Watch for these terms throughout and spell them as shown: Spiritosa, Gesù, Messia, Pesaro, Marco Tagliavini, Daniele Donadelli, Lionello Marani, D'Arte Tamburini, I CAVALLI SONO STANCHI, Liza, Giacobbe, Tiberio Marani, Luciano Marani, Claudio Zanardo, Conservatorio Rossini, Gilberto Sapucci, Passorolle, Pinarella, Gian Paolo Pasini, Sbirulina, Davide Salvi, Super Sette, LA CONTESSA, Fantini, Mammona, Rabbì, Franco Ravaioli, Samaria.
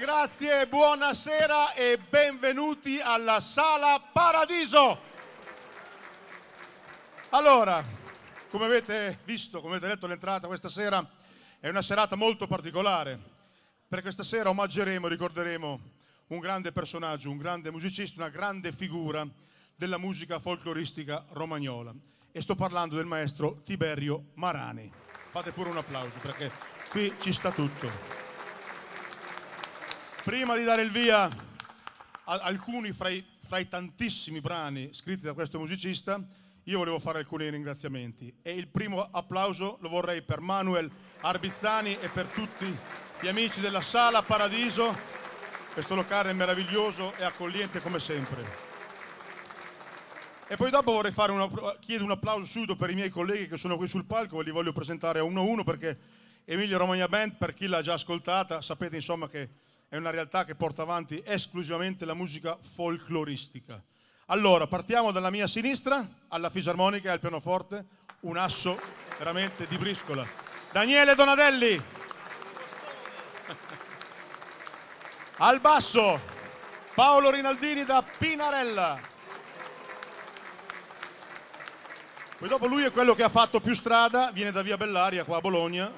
Grazie, buonasera e benvenuti alla Sala Paradiso. Allora, come avete visto, come avete letto all'entrata, questa sera è una serata molto particolare, perché questa sera omaggeremo, ricorderemo un grande personaggio, un grande musicista, una grande figura della musica folcloristica romagnola. E sto parlando del maestro Tiberio Marani. Fate pure un applauso, perché qui ci sta tutto. Prima di dare il via a alcuni fra i tantissimi brani scritti da questo musicista, io volevo fare alcuni ringraziamenti, e il primo applauso lo vorrei per Manuel Arbizzani e per tutti gli amici della Sala Paradiso, questo locale meraviglioso e accogliente come sempre. E poi dopo vorrei fare un applauso subito per i miei colleghi che sono qui sul palco, e li voglio presentare uno a uno, perché Emilia Romagna Band, per chi l'ha già ascoltata, sapete insomma che è una realtà che porta avanti esclusivamente la musica folcloristica. Allora, partiamo dalla mia sinistra, alla fisarmonica e al pianoforte, un asso veramente di briscola. Daniele Donadelli. Al basso, Paolo Rinaldini da Pinarella. Poi dopo lui è quello che ha fatto più strada, viene da Via Bellaria, qua a Bologna,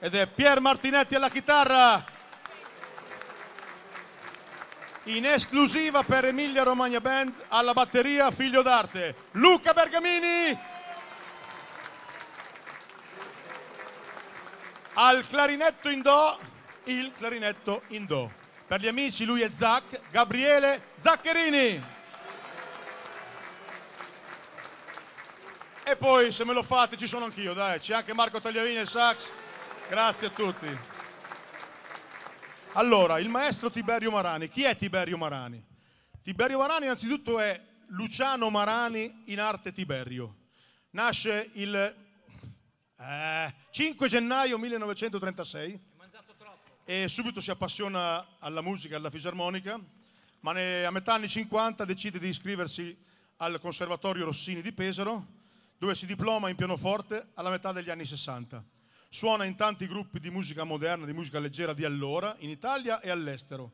ed è Pier Martinetti alla chitarra. In esclusiva per Emilia Romagna Band, alla batteria, figlio d'arte, Luca Bergamini. Al clarinetto in do, il clarinetto in do. Per gli amici lui è Zac, Gabriele Zaccherini. E poi se me lo fate ci sono anch'io, dai, c'è anche Marco Tagliavini al sax. Grazie a tutti. Allora, il maestro Tiberio Marani. Chi è Tiberio Marani? Tiberio Marani innanzitutto è Luciano Marani in arte Tiberio. Nasce il 5 gennaio 1936. E subito si appassiona alla musica, alla fisarmonica, ma a metà anni 50 decide di iscriversi al Conservatorio Rossini di Pesaro, dove si diploma in pianoforte alla metà degli anni 60. Suona in tanti gruppi di musica moderna, di musica leggera di allora, in Italia e all'estero,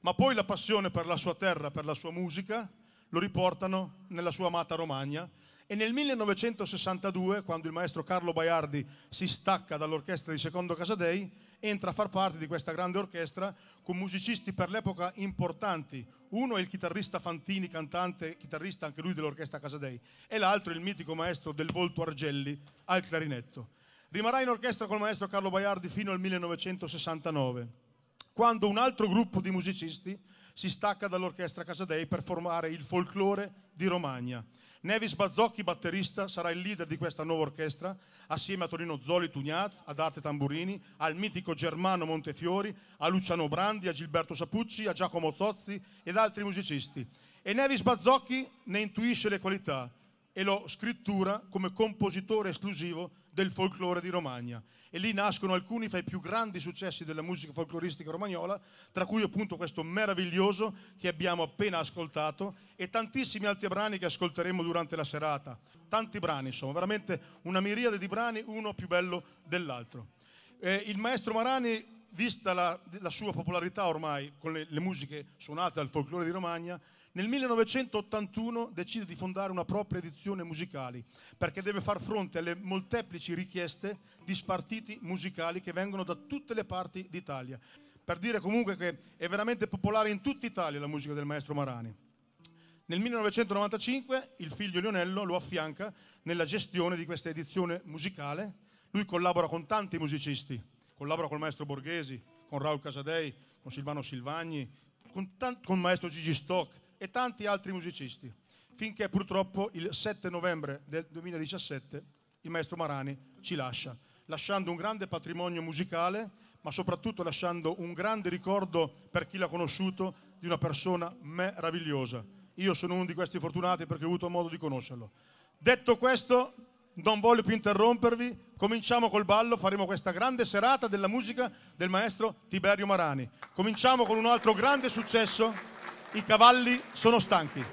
ma poi la passione per la sua terra, per la sua musica, lo riportano nella sua amata Romagna. E nel 1962, quando il maestro Carlo Baiardi si stacca dall'orchestra di Secondo Casadei, entra a far parte di questa grande orchestra con musicisti per l'epoca importanti. Uno è il chitarrista Fantini, cantante, chitarrista anche lui dell'orchestra Casadei, e l'altro è il mitico maestro Del Volto Argelli al clarinetto. Rimarrà in orchestra col maestro Carlo Baiardi fino al 1969, quando un altro gruppo di musicisti si stacca dall'orchestra Casadei per formare il Folklore di Romagna. Nevis Bazzocchi, batterista, sarà il leader di questa nuova orchestra, assieme a Torino Zoli Tugnaz, a D'Arte Tamburini, al mitico Germano Montefiori, a Luciano Brandi, a Gilberto Sapucci, a Giacomo Zozzi ed altri musicisti. E Nevis Bazzocchi ne intuisce le qualità e lo scrittura come compositore esclusivo del Folklore di Romagna. E lì nascono alcuni fra i più grandi successi della musica folcloristica romagnola, tra cui appunto questo meraviglioso che abbiamo appena ascoltato e tantissimi altri brani che ascolteremo durante la serata. Tanti brani, insomma, veramente una miriade di brani, uno più bello dell'altro. Il maestro Marani, vista la sua popolarità ormai con le musiche suonate al Folklore di Romagna, nel 1981 decide di fondare una propria edizione musicale, perché deve far fronte alle molteplici richieste di spartiti musicali che vengono da tutte le parti d'Italia. Per dire comunque che è veramente popolare in tutta Italia la musica del maestro Marani. Nel 1995 il figlio Lionello lo affianca nella gestione di questa edizione musicale. Lui collabora con tanti musicisti, collabora col maestro Borghesi, con Raul Casadei, con Silvano Silvagni, con maestro Gigi Stock e tanti altri musicisti, finché purtroppo il 7 novembre del 2017 il maestro Marani ci lascia, lasciando un grande patrimonio musicale, ma soprattutto lasciando un grande ricordo per chi l'ha conosciuto di una persona meravigliosa. Io sono uno di questi fortunati perché ho avuto modo di conoscerlo. Detto questo, non voglio più interrompervi, cominciamo col ballo, faremo questa grande serata della musica del maestro Tiberio Marani. Cominciamo con un altro grande successo. I cavalli sono stanchi.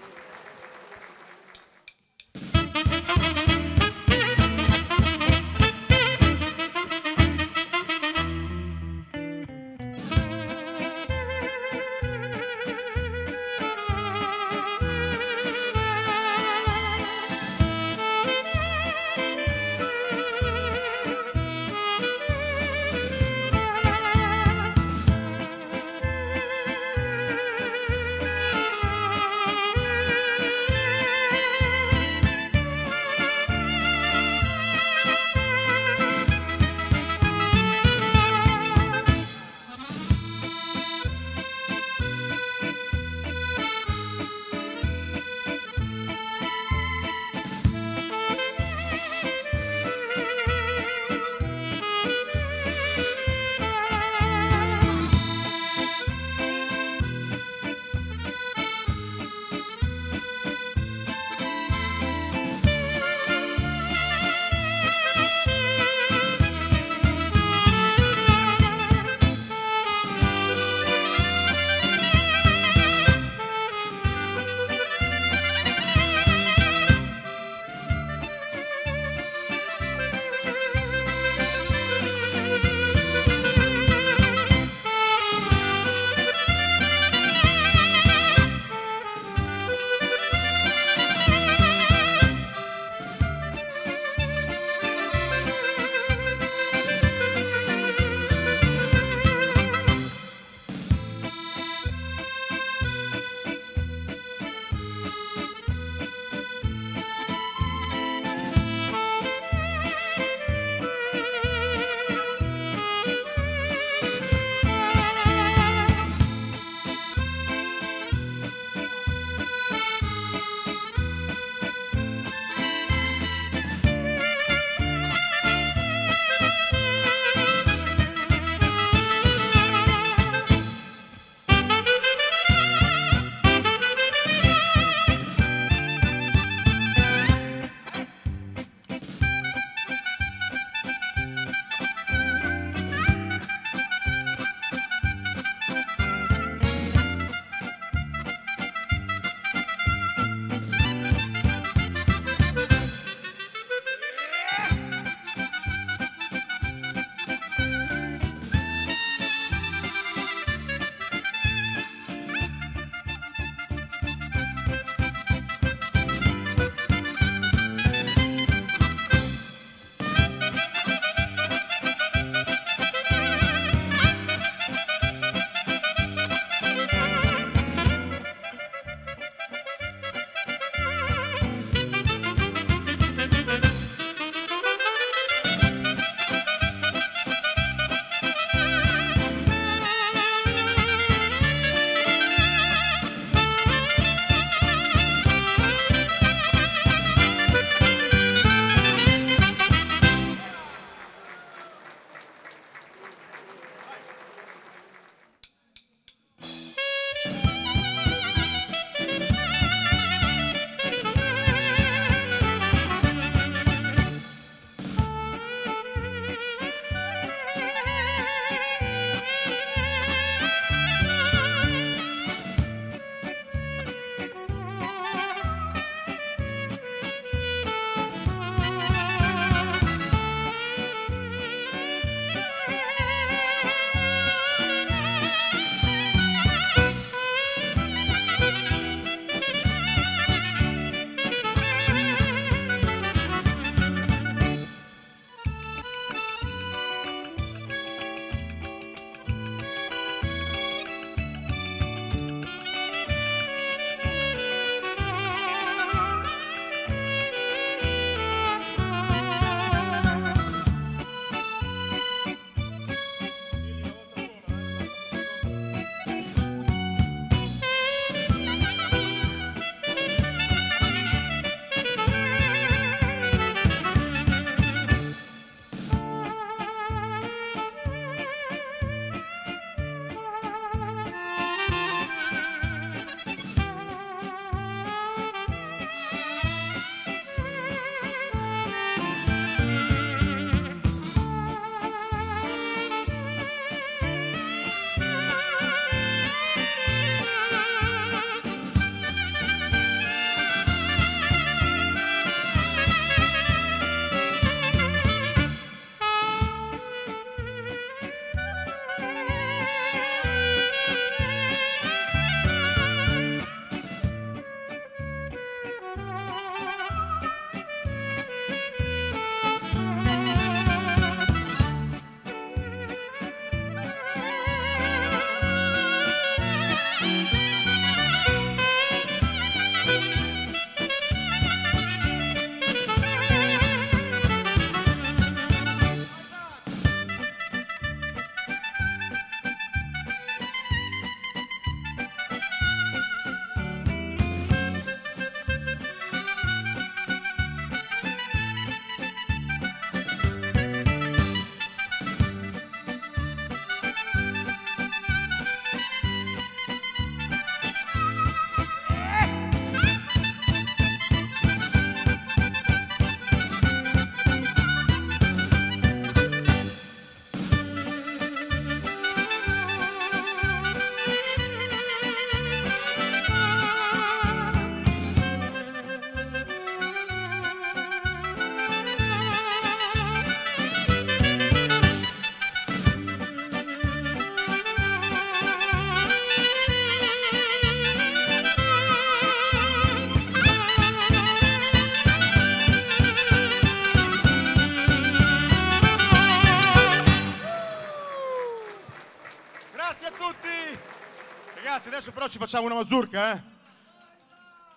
ci facciamo una mazurka, eh?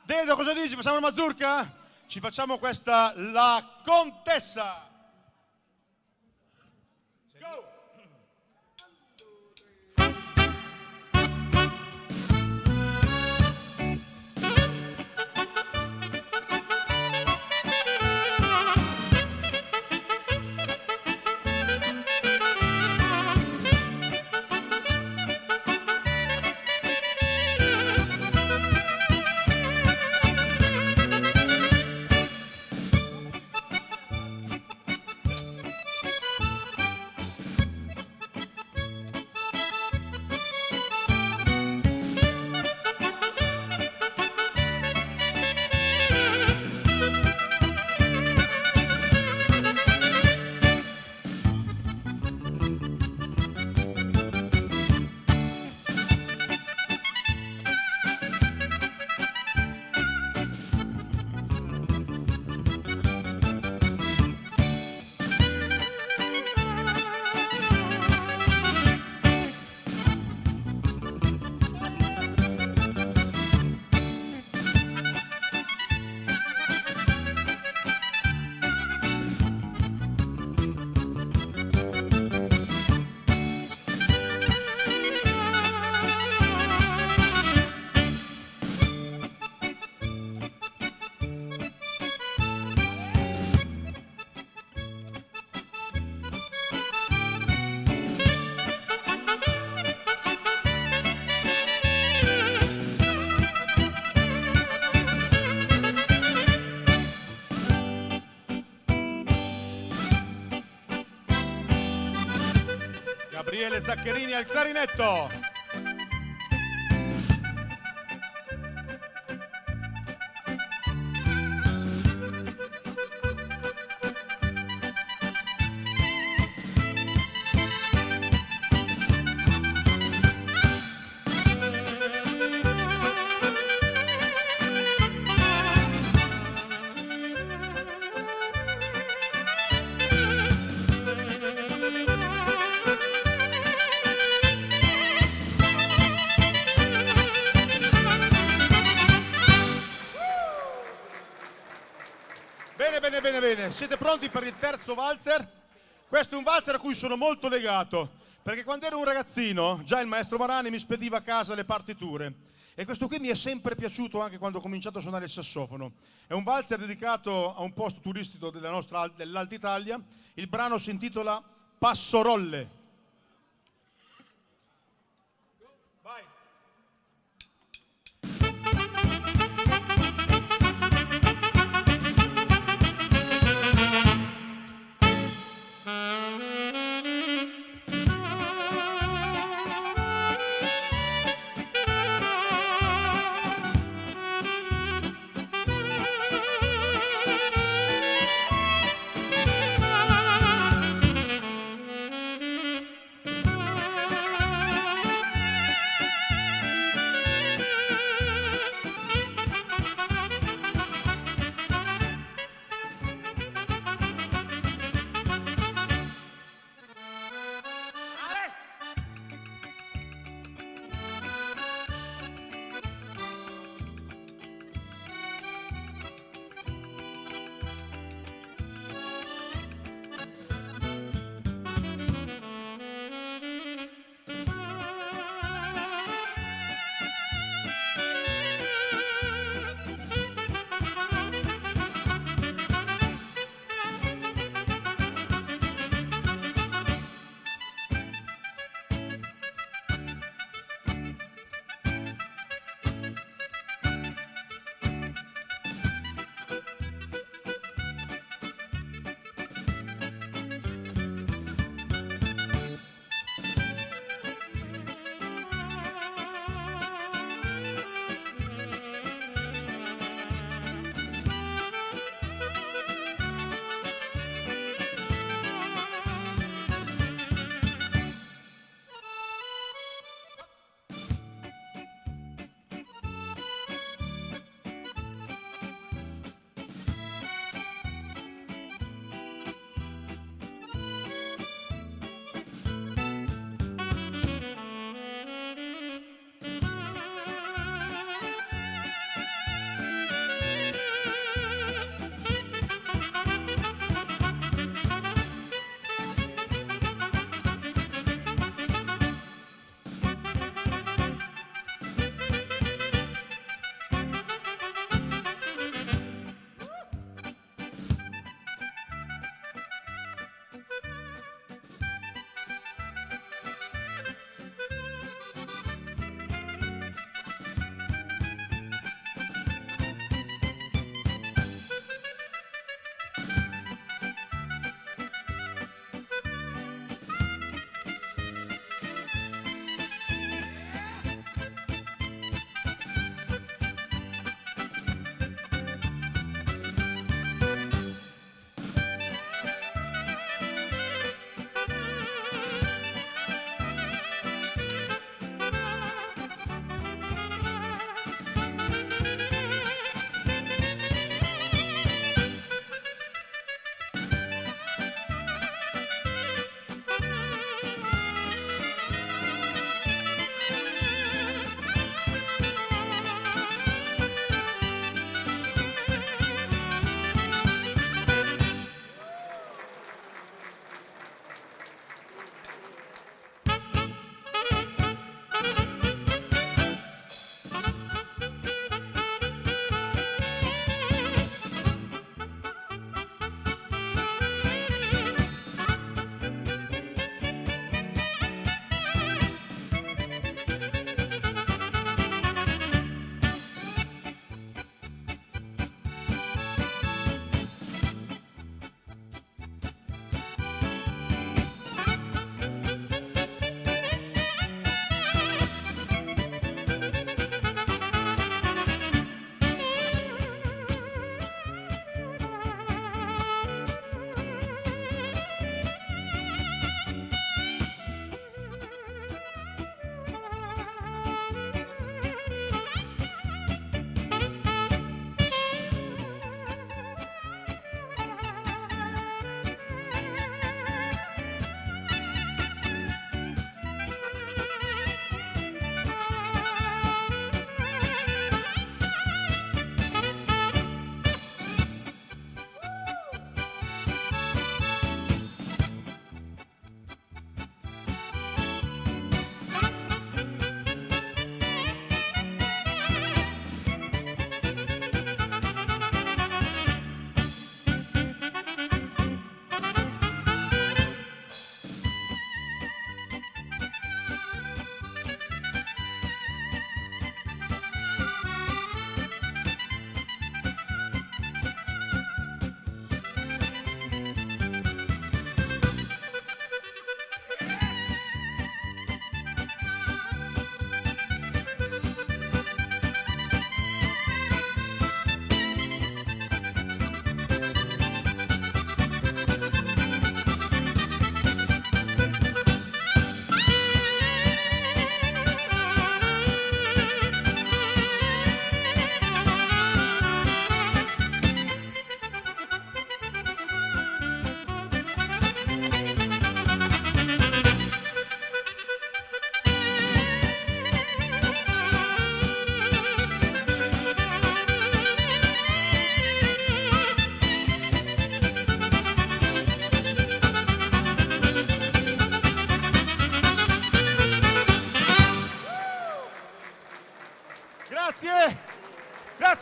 Dedo, cosa dici? Facciamo una mazurka? Ci facciamo questa, la contessa. Go! Gabriele Zaccherini al clarinetto. Bene, siete pronti per il terzo valzer? Questo è un valzer a cui sono molto legato, perché quando ero un ragazzino già il maestro Marani mi spediva a casa le partiture e questo qui mi è sempre piaciuto anche quando ho cominciato a suonare il sassofono. È un valzer dedicato a un posto turistico dell'Alta Italia, il brano si intitola Passorolle.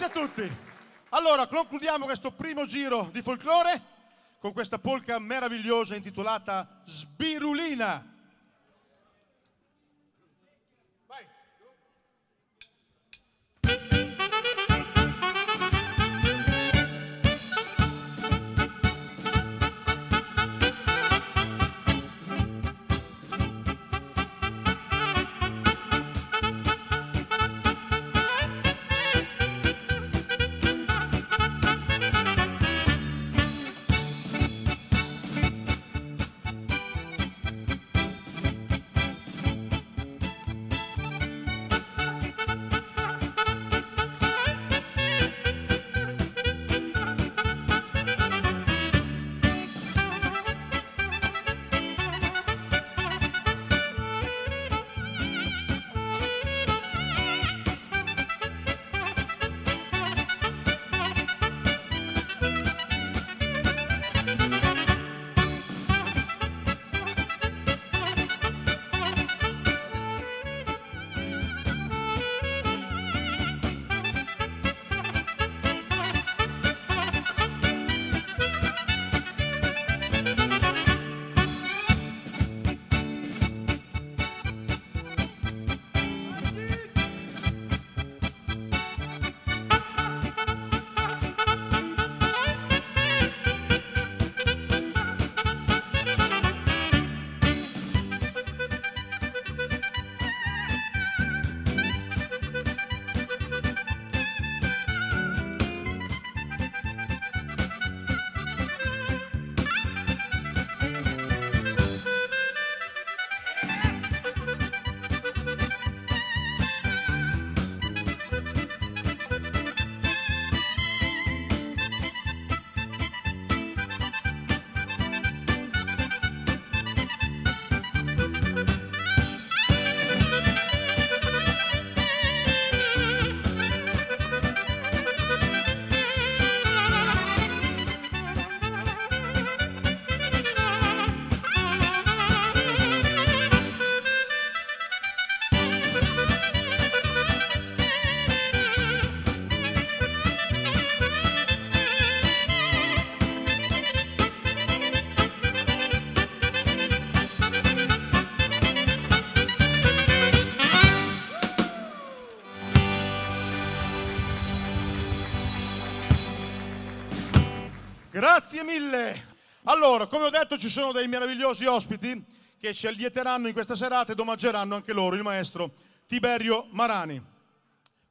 Grazie a tutti. Allora, concludiamo questo primo giro di folklore con questa polca meravigliosa intitolata Sbirulina. Grazie mille. Allora, come ho detto, ci sono dei meravigliosi ospiti che ci allieteranno in questa serata ed omaggeranno anche loro il maestro Tiberio Marani.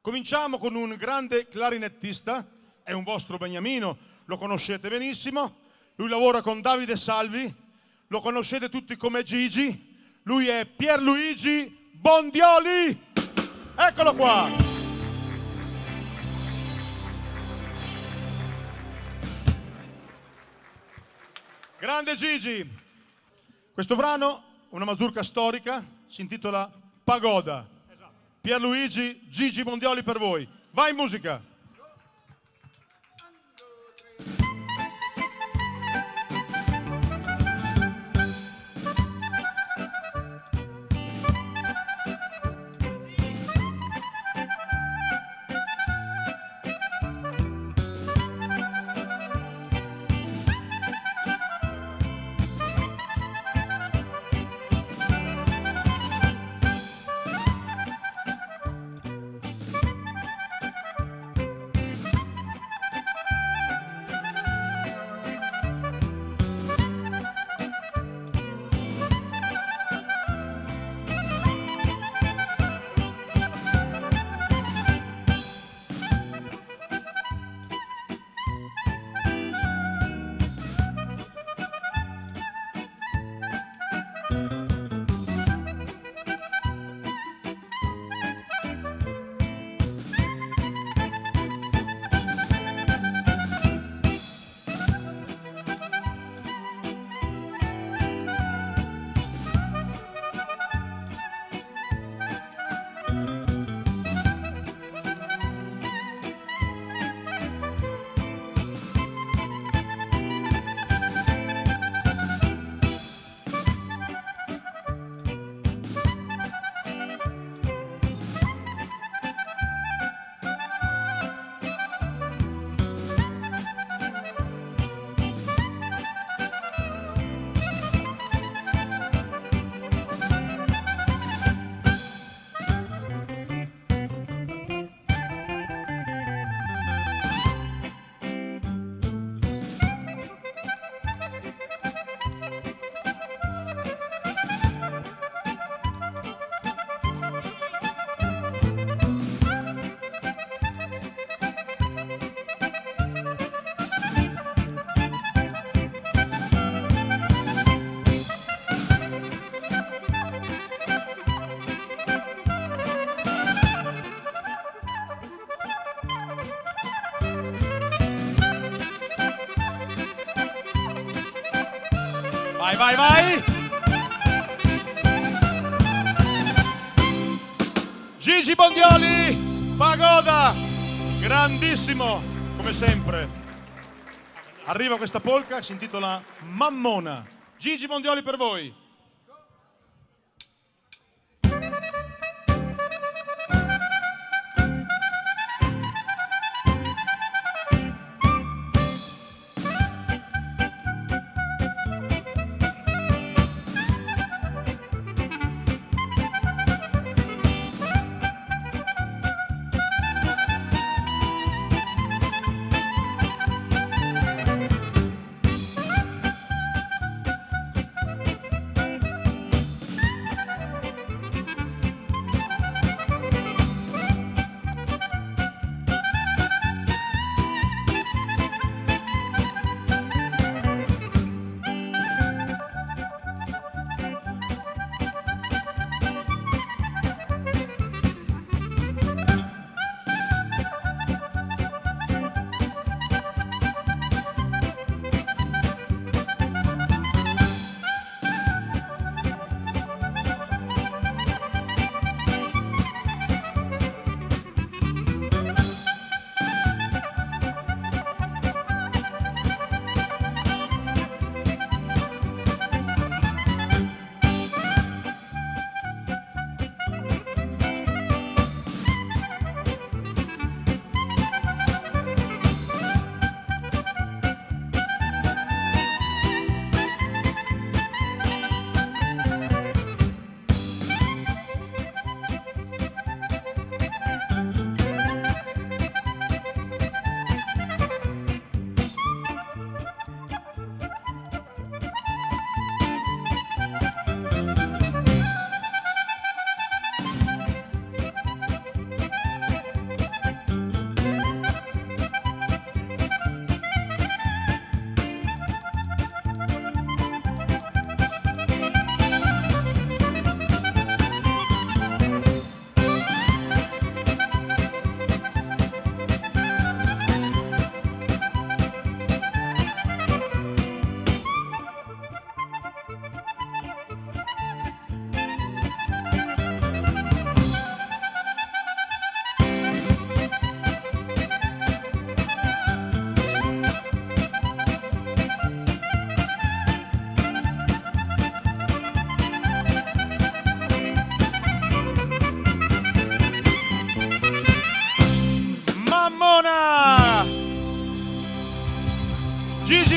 Cominciamo con un grande clarinettista, è un vostro beniamino, lo conoscete benissimo, lui lavora con Davide Salvi, lo conoscete tutti come Gigi, lui è Pierluigi Bondioli, eccolo qua. Grande Gigi! Questo brano, una mazurka storica, si intitola Pagoda. Pierluigi, Gigi Bondioli per voi. Vai in musica! Vai, vai, vai! Gigi Bondioli, pagoda, grandissimo, come sempre. Arriva questa polca, si intitola Mammona. Gigi Bondioli per voi.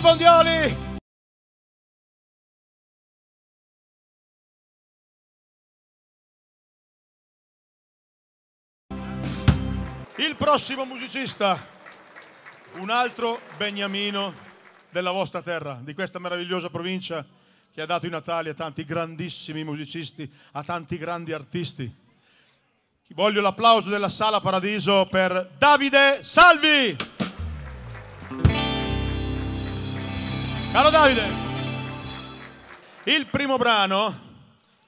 Bondioli! Il prossimo musicista, un altro beniamino della vostra terra, di questa meravigliosa provincia che ha dato i natali a tanti grandissimi musicisti, a tanti grandi artisti. Voglio l'applauso della Sala Paradiso per Davide Salvi! Caro Davide, il primo brano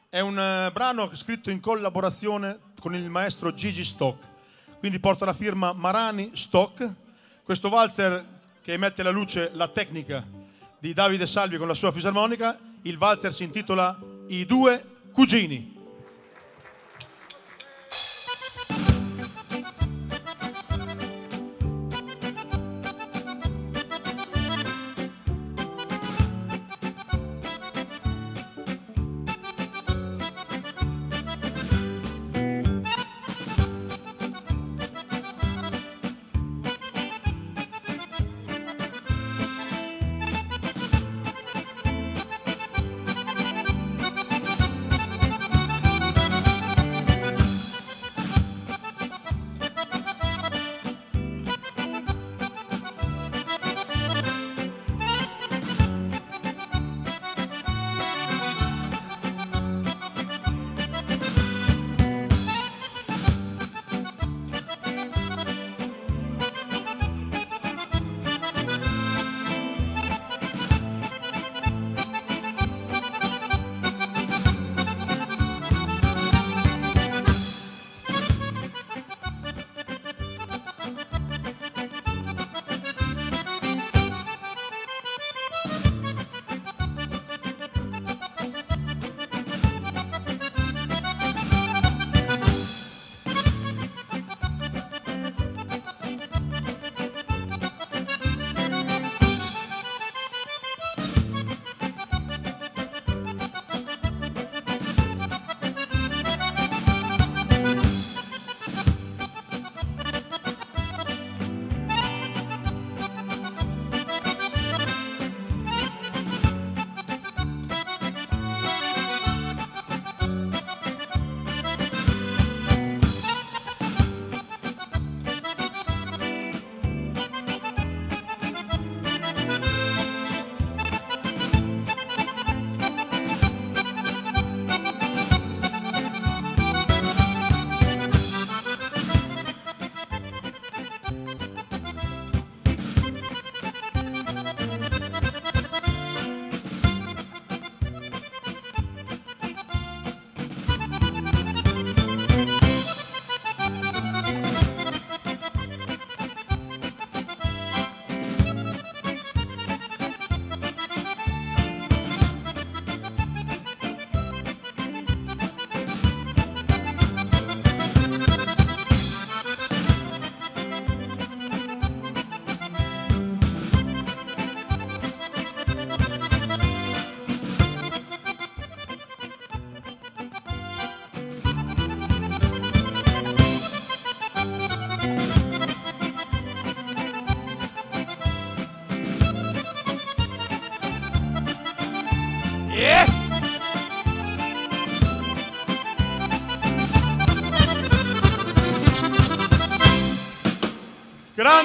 è un brano scritto in collaborazione con il maestro Gigi Stock, quindi porta la firma Marani Stock. Questo valzer che mette alla luce la tecnica di Davide Salvi con la sua fisarmonica, il valzer si intitola I due cugini.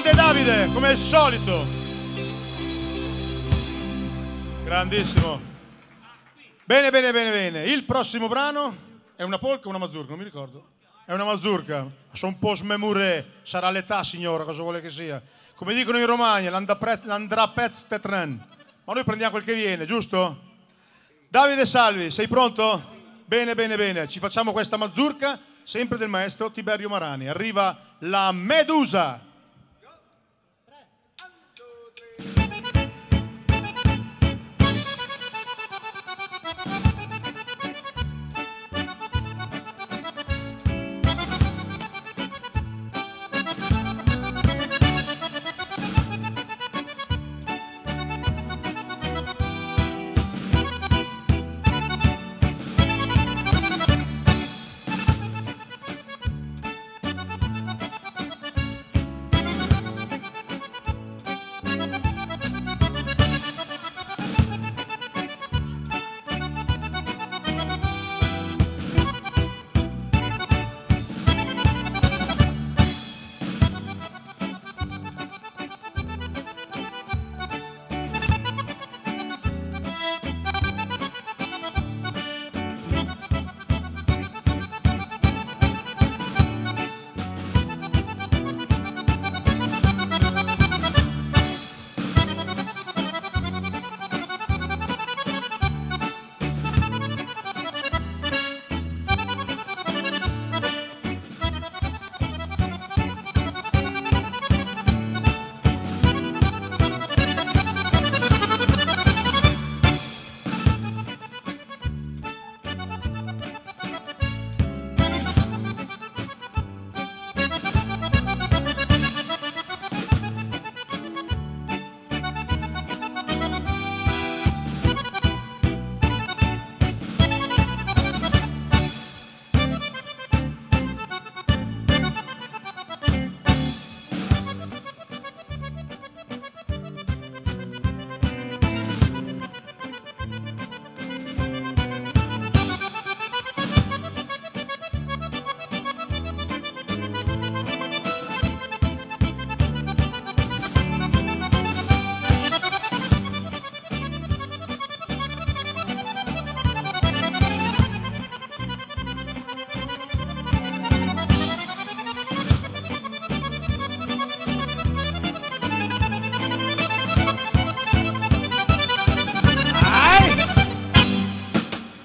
grande Davide, come al solito. Grandissimo. Bene, bene, bene, bene. Il prossimo brano è una polca o una mazurka? Non mi ricordo. È una mazurka. Sono un po' smemuré. Sarà l'età, signora, cosa vuole che sia. Come dicono in Romagna, l'andrapez tetren. Ma noi prendiamo quel che viene, giusto? Davide Salvi, sei pronto? Bene, bene, bene. Ci facciamo questa mazurka, sempre del maestro Tiberio Marani. Arriva la Medusa.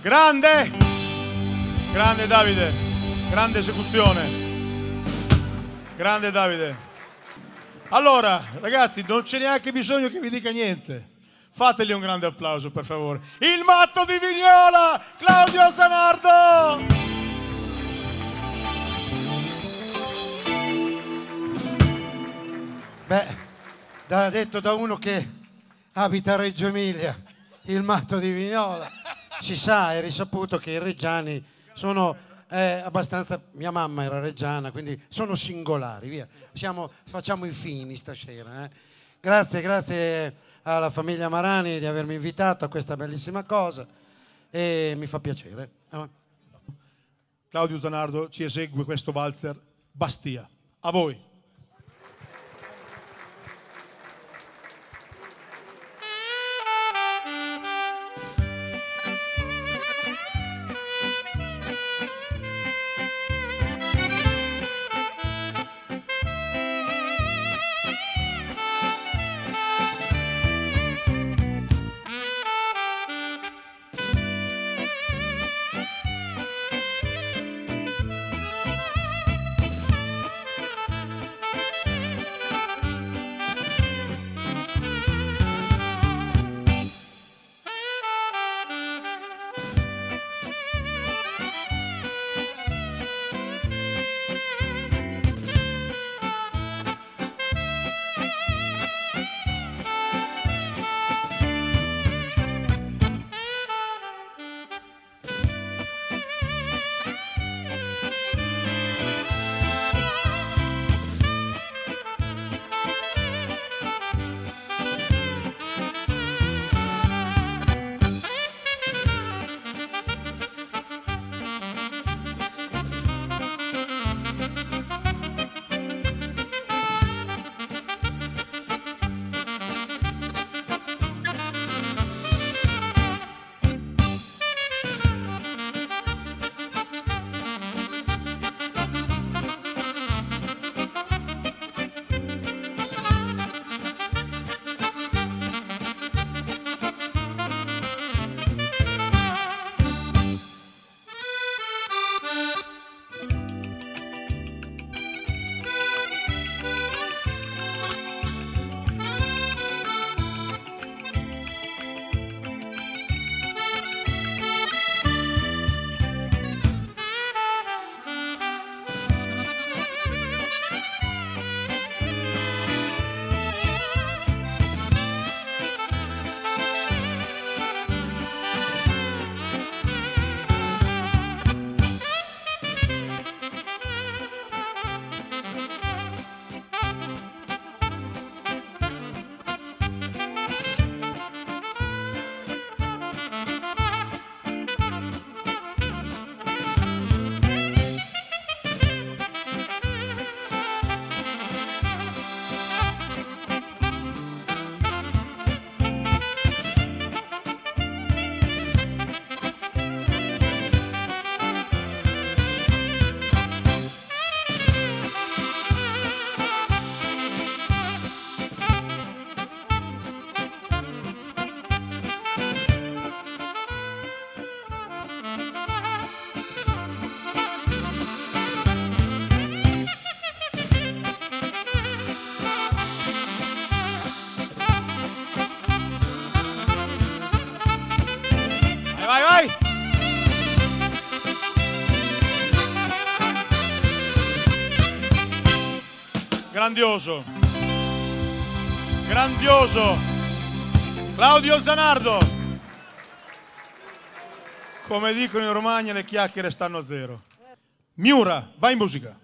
Grande, grande Davide, grande esecuzione, grande Davide. Allora ragazzi, non c'è neanche bisogno che vi dica niente, fategli un grande applauso per favore. Il matto di Vignola, Claudio Zanardo! Beh, detto da uno che abita a Reggio Emilia, il matto di Vignola. Si sa, è risaputo che i reggiani sono abbastanza... Mia mamma era reggiana, quindi sono singolari, via. Facciamo i fini stasera. Grazie, grazie alla famiglia Marani di avermi invitato a questa bellissima cosa e mi fa piacere. Claudio Zanardo ci esegue questo valzer Bastia. A voi. grandioso, grandioso, Claudio Zanardo. Come dicono in Romagna, le chiacchiere stanno a zero. Miura, vai in musica.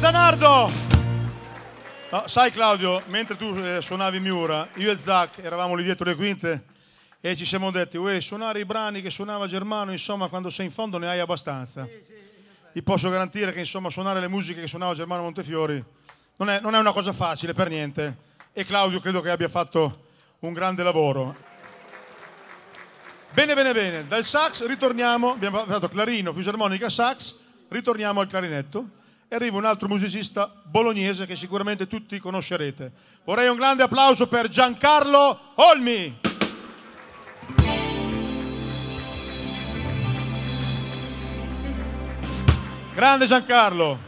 Zanardo! No, sai Claudio, mentre tu suonavi Miura, io e Zac eravamo lì dietro le quinte e ci siamo detti, uè, suonare i brani che suonava Germano, insomma, quando sei in fondo ne hai abbastanza. Ti posso garantire che, insomma, suonare le musiche che suonava Germano Montefiori non è una cosa facile per niente, e Claudio credo che abbia fatto un grande lavoro. Bene, bene, bene, dal sax ritorniamo, abbiamo fatto clarino, fisarmonica, sax, ritorniamo al clarinetto. E arriva un altro musicista bolognese che sicuramente tutti conoscerete. Vorrei un grande applauso per Giancarlo Olmi. Grande Giancarlo.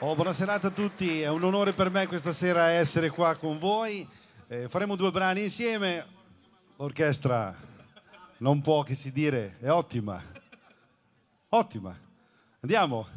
Oh, buona serata a tutti, è un onore per me questa sera essere qua con voi. Faremo due brani insieme. L'orchestra non può che si dire, è ottima. Ottima. Andiamo!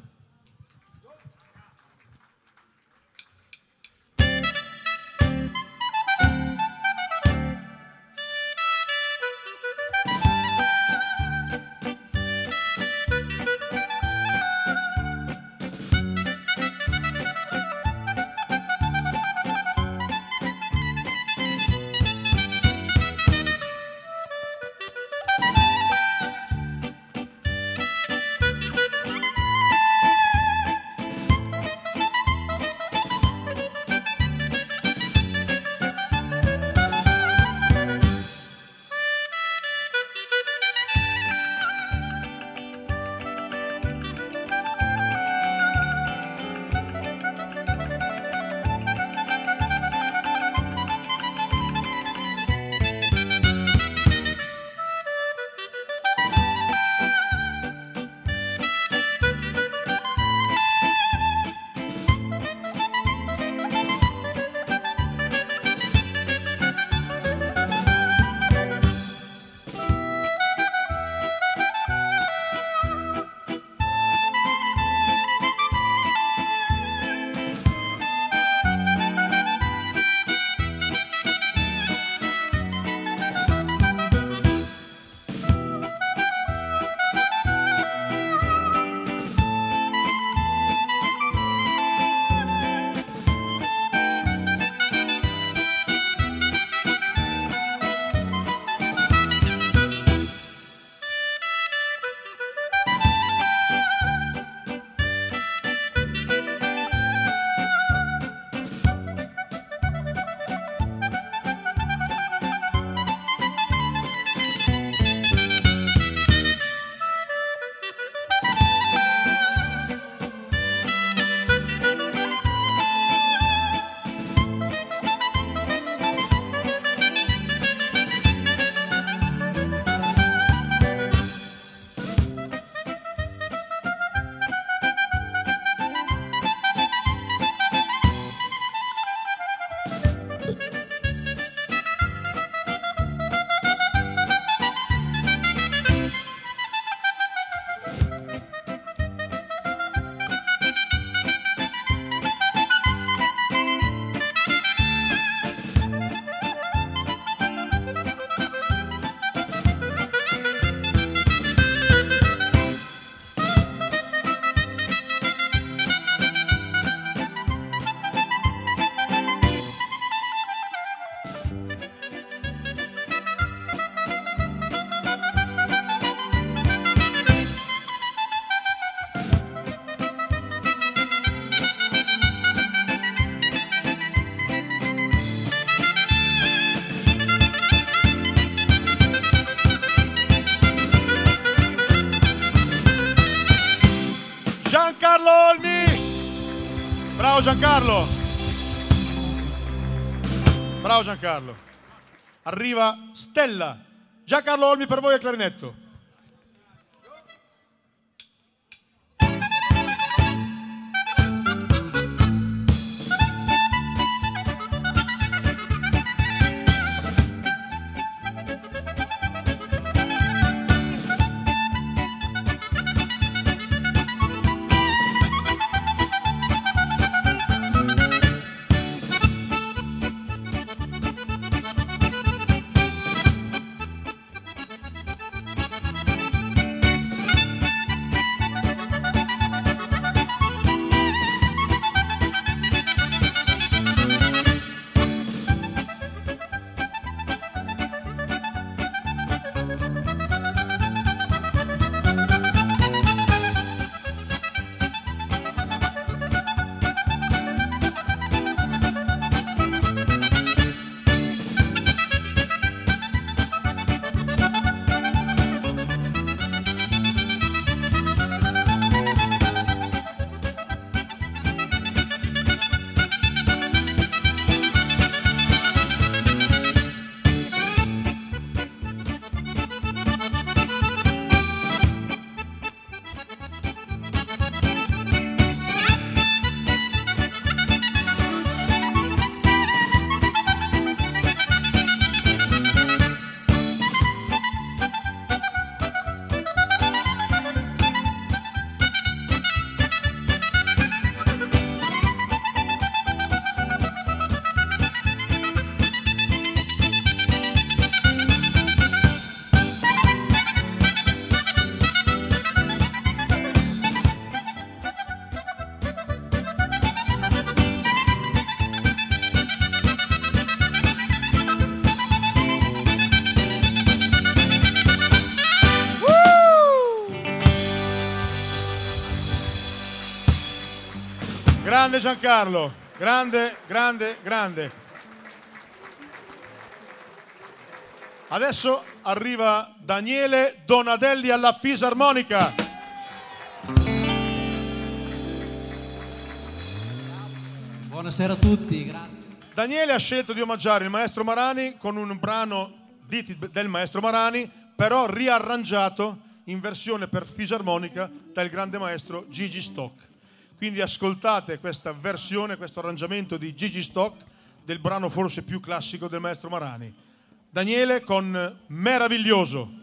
Giancarlo. Bravo Giancarlo. Arriva Stella. Giancarlo Olmi per voi al clarinetto. Grande Giancarlo, grande, grande, grande. Adesso arriva Daniele Donadelli alla fisarmonica. Buonasera a tutti. Daniele ha scelto di omaggiare il maestro Marani con un brano del maestro Marani, però riarrangiato in versione per fisarmonica dal grande maestro Gigi Stock. Quindi ascoltate questa versione, questo arrangiamento di Gigi Stock del brano forse più classico del maestro Marani. Daniele con Meraviglioso.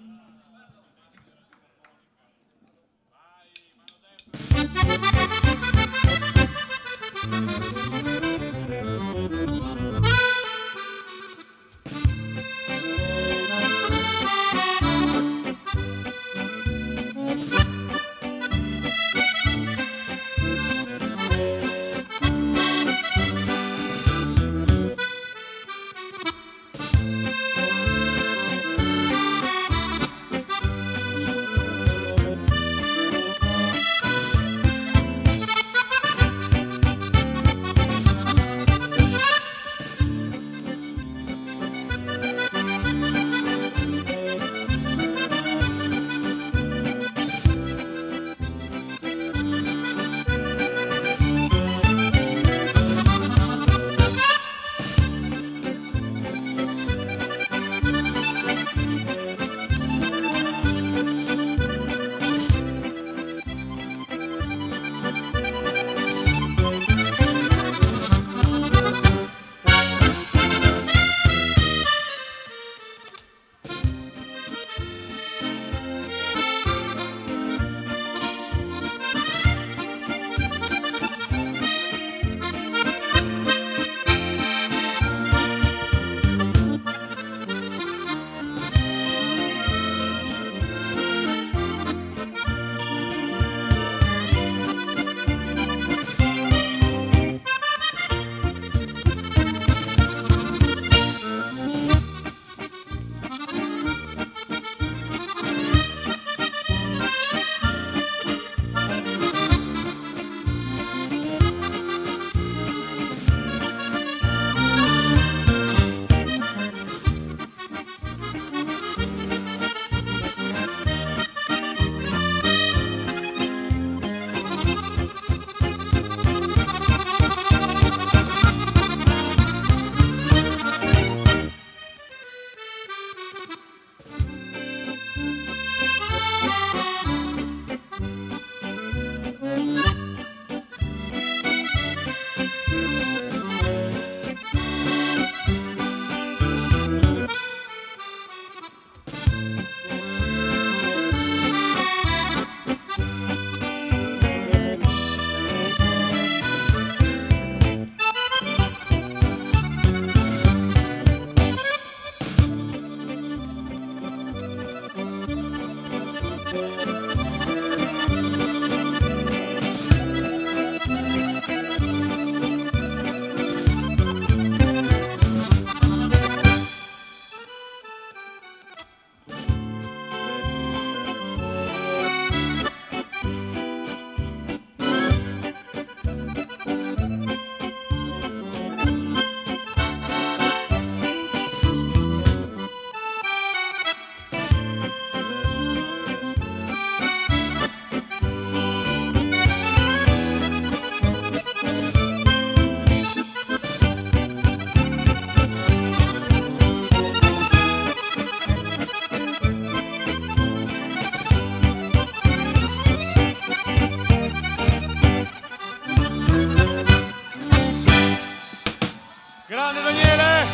Grande Daniele!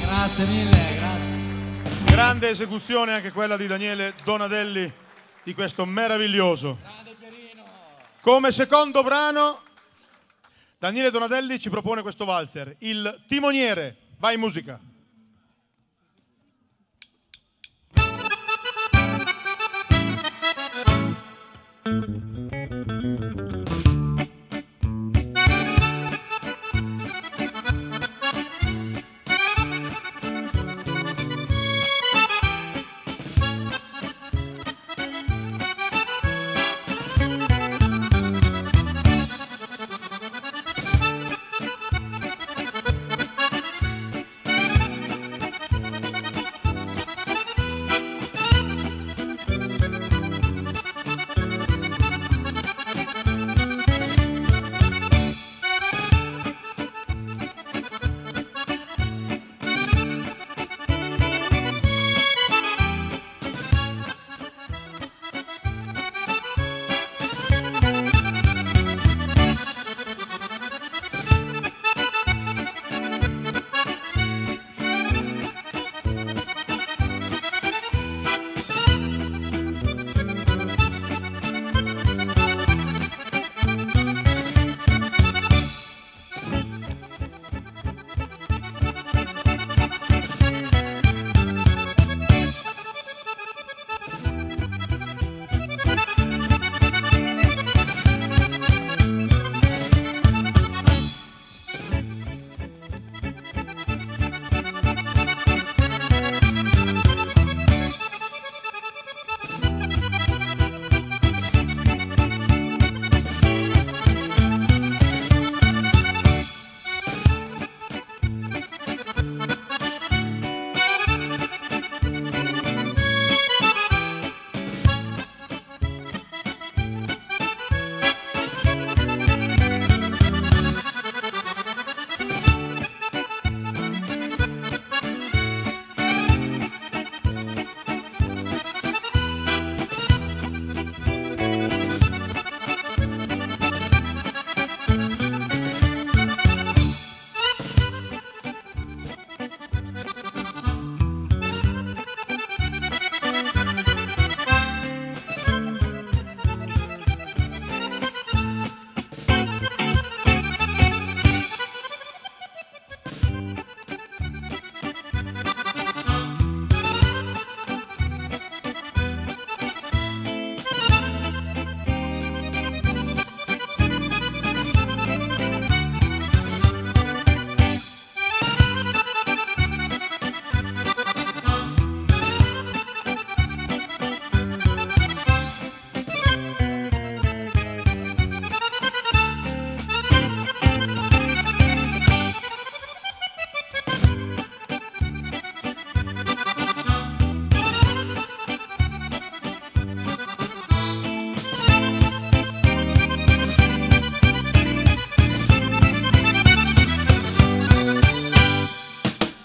Grazie mille, grazie. Grande esecuzione anche quella di Daniele Donadelli di questo meraviglioso. Grande Pierino! Come secondo brano Daniele Donadelli ci propone questo valzer, Il Timoniere. Vai in musica.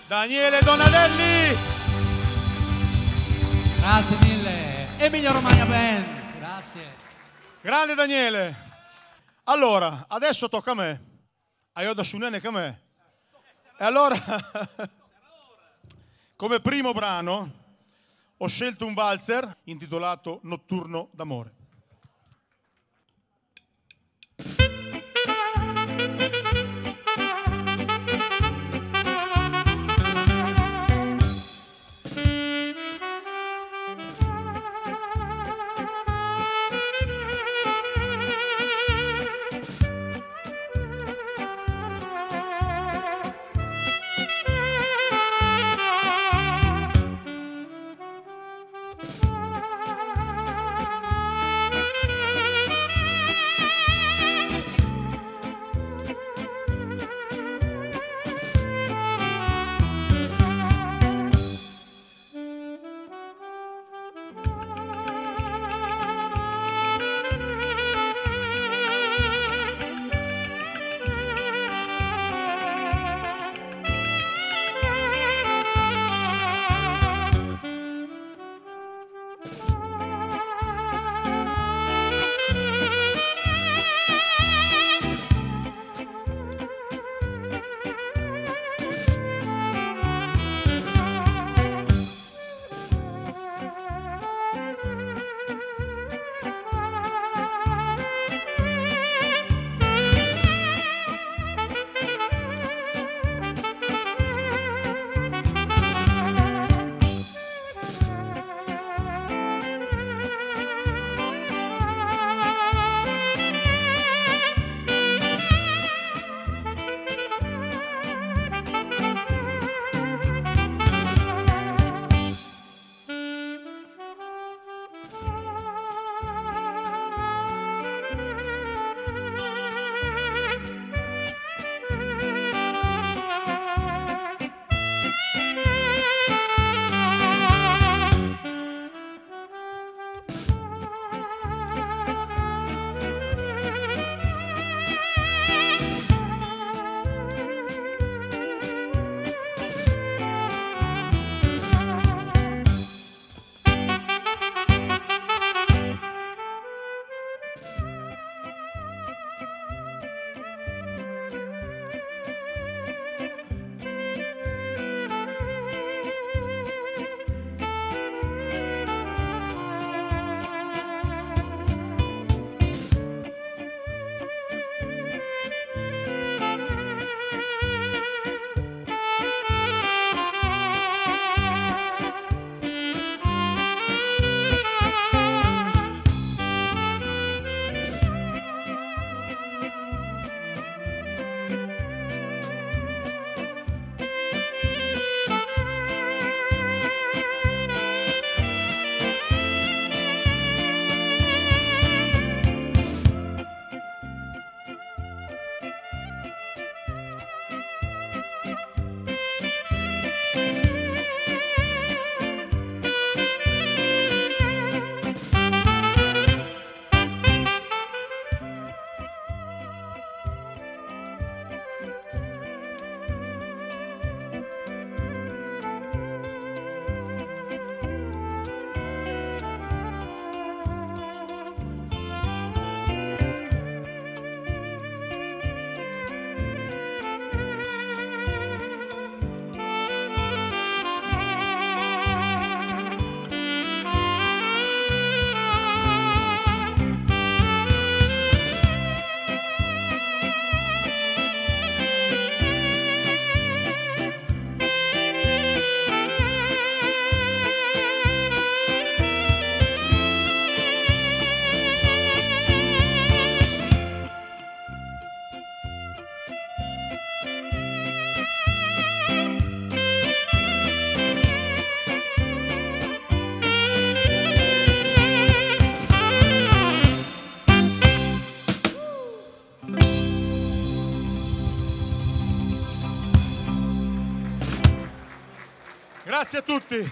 Daniele Donadelli! Grazie mille! Emilia Romagna Band! Grazie! Grande Daniele! Allora, adesso tocca a me. Hai da sunene che a me. E allora, come primo brano, ho scelto un valzer intitolato Notturno d'amore. Grazie a tutti.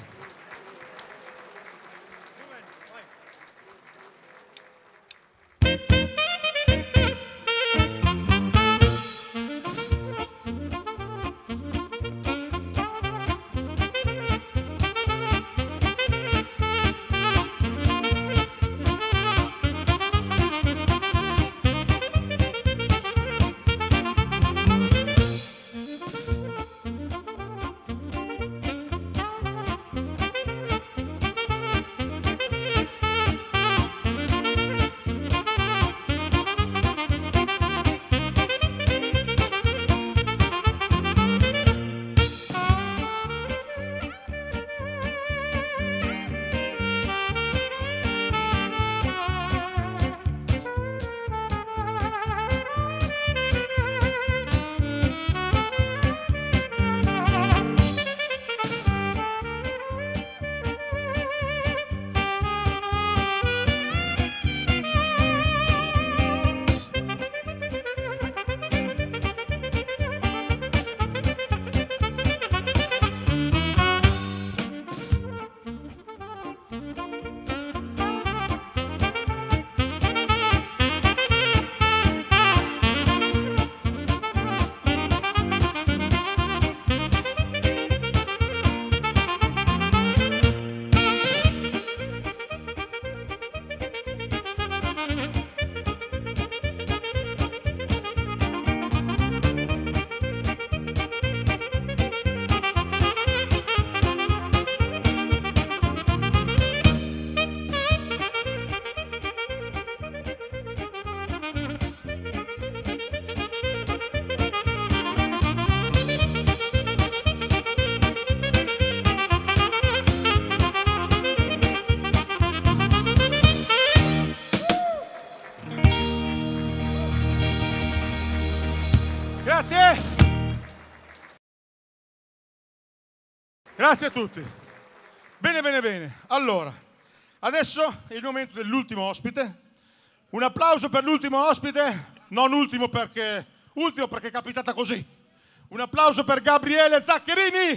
Grazie a tutti. Bene, bene, bene. Allora, adesso è il momento dell'ultimo ospite. Un applauso per l'ultimo ospite, non ultimo perché è capitata così. Un applauso per Gabriele Zaccherini.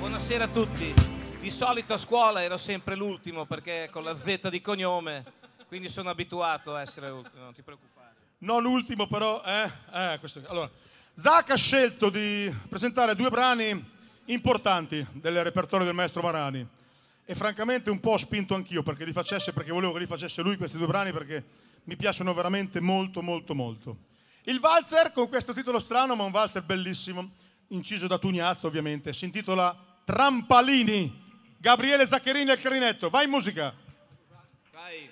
Buonasera a tutti. Di solito a scuola ero sempre l'ultimo perché con la Z di cognome, quindi sono abituato a essere l'ultimo, non ti preoccupare. Non ultimo però, questo. Allora, Zac ha scelto di presentare due brani importanti del repertorio del maestro Marani e francamente un po' spinto anch'io perché li facesse, perché volevo che li facesse lui questi due brani perché mi piacciono veramente molto molto molto. Il valzer con questo titolo strano ma un valzer bellissimo, inciso da Tugnaz ovviamente, si intitola Trampalini. Gabriele Zaccherini al clarinetto, vai in musica. Vai.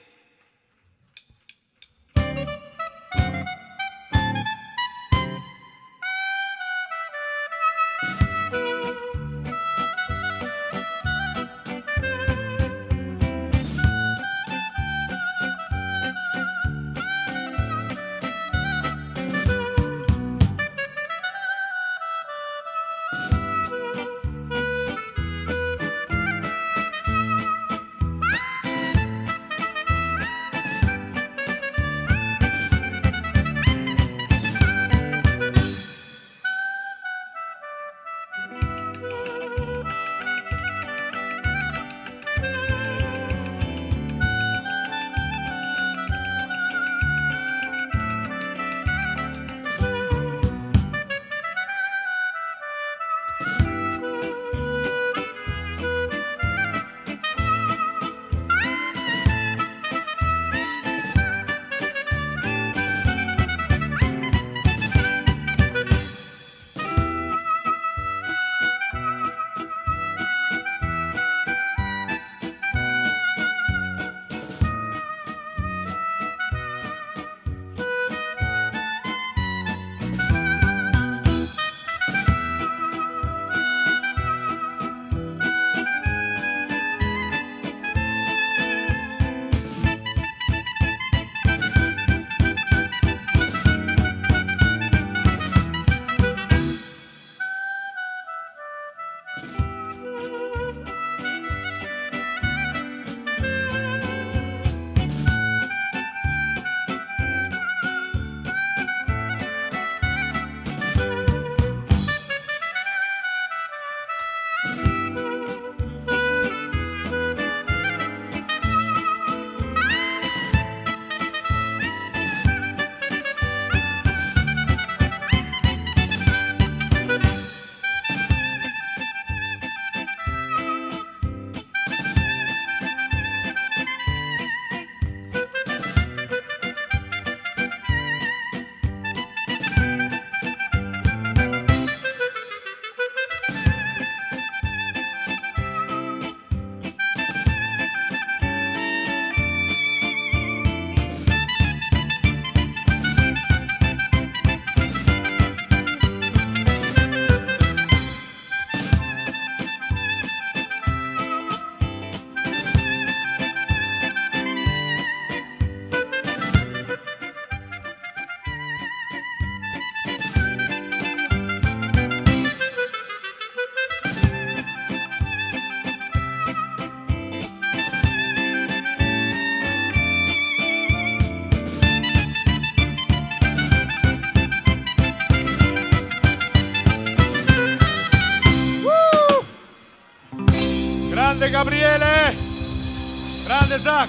Zac.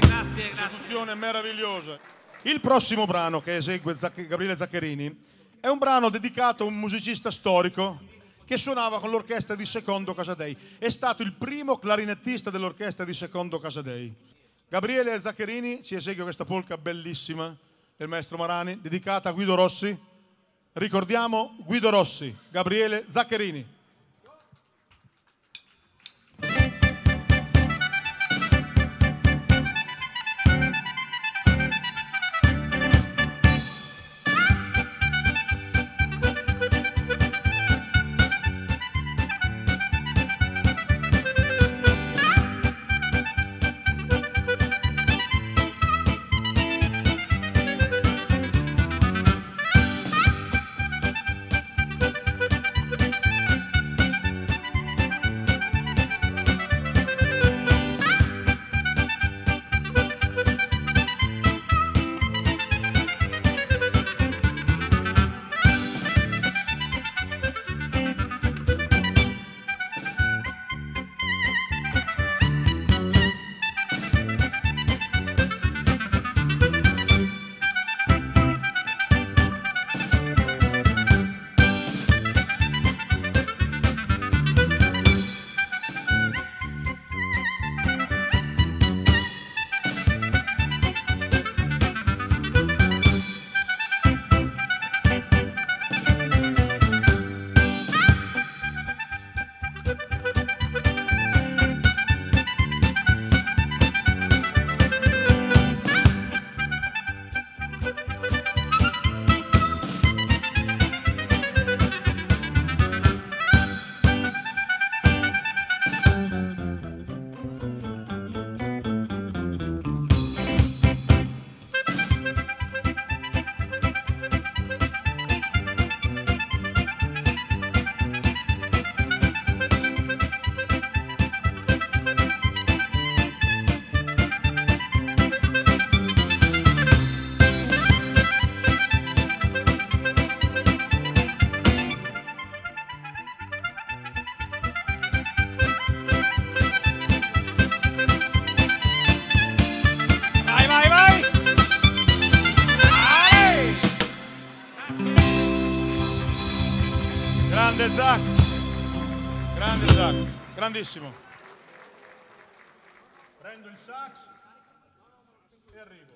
Grazie. Esecuzione meravigliosa. Il prossimo brano che esegue Gabriele Zaccherini è un brano dedicato a un musicista storico che suonava con l'orchestra di Secondo Casadei. È stato il primo clarinettista dell'orchestra di Secondo Casadei. Gabriele Zaccherini ci esegue questa polca bellissima del maestro Marani, dedicata a Guido Rossi. Ricordiamo Guido Rossi, Gabriele Zaccherini. Grande Zac, grandissimo. Prendo il sax e arrivo.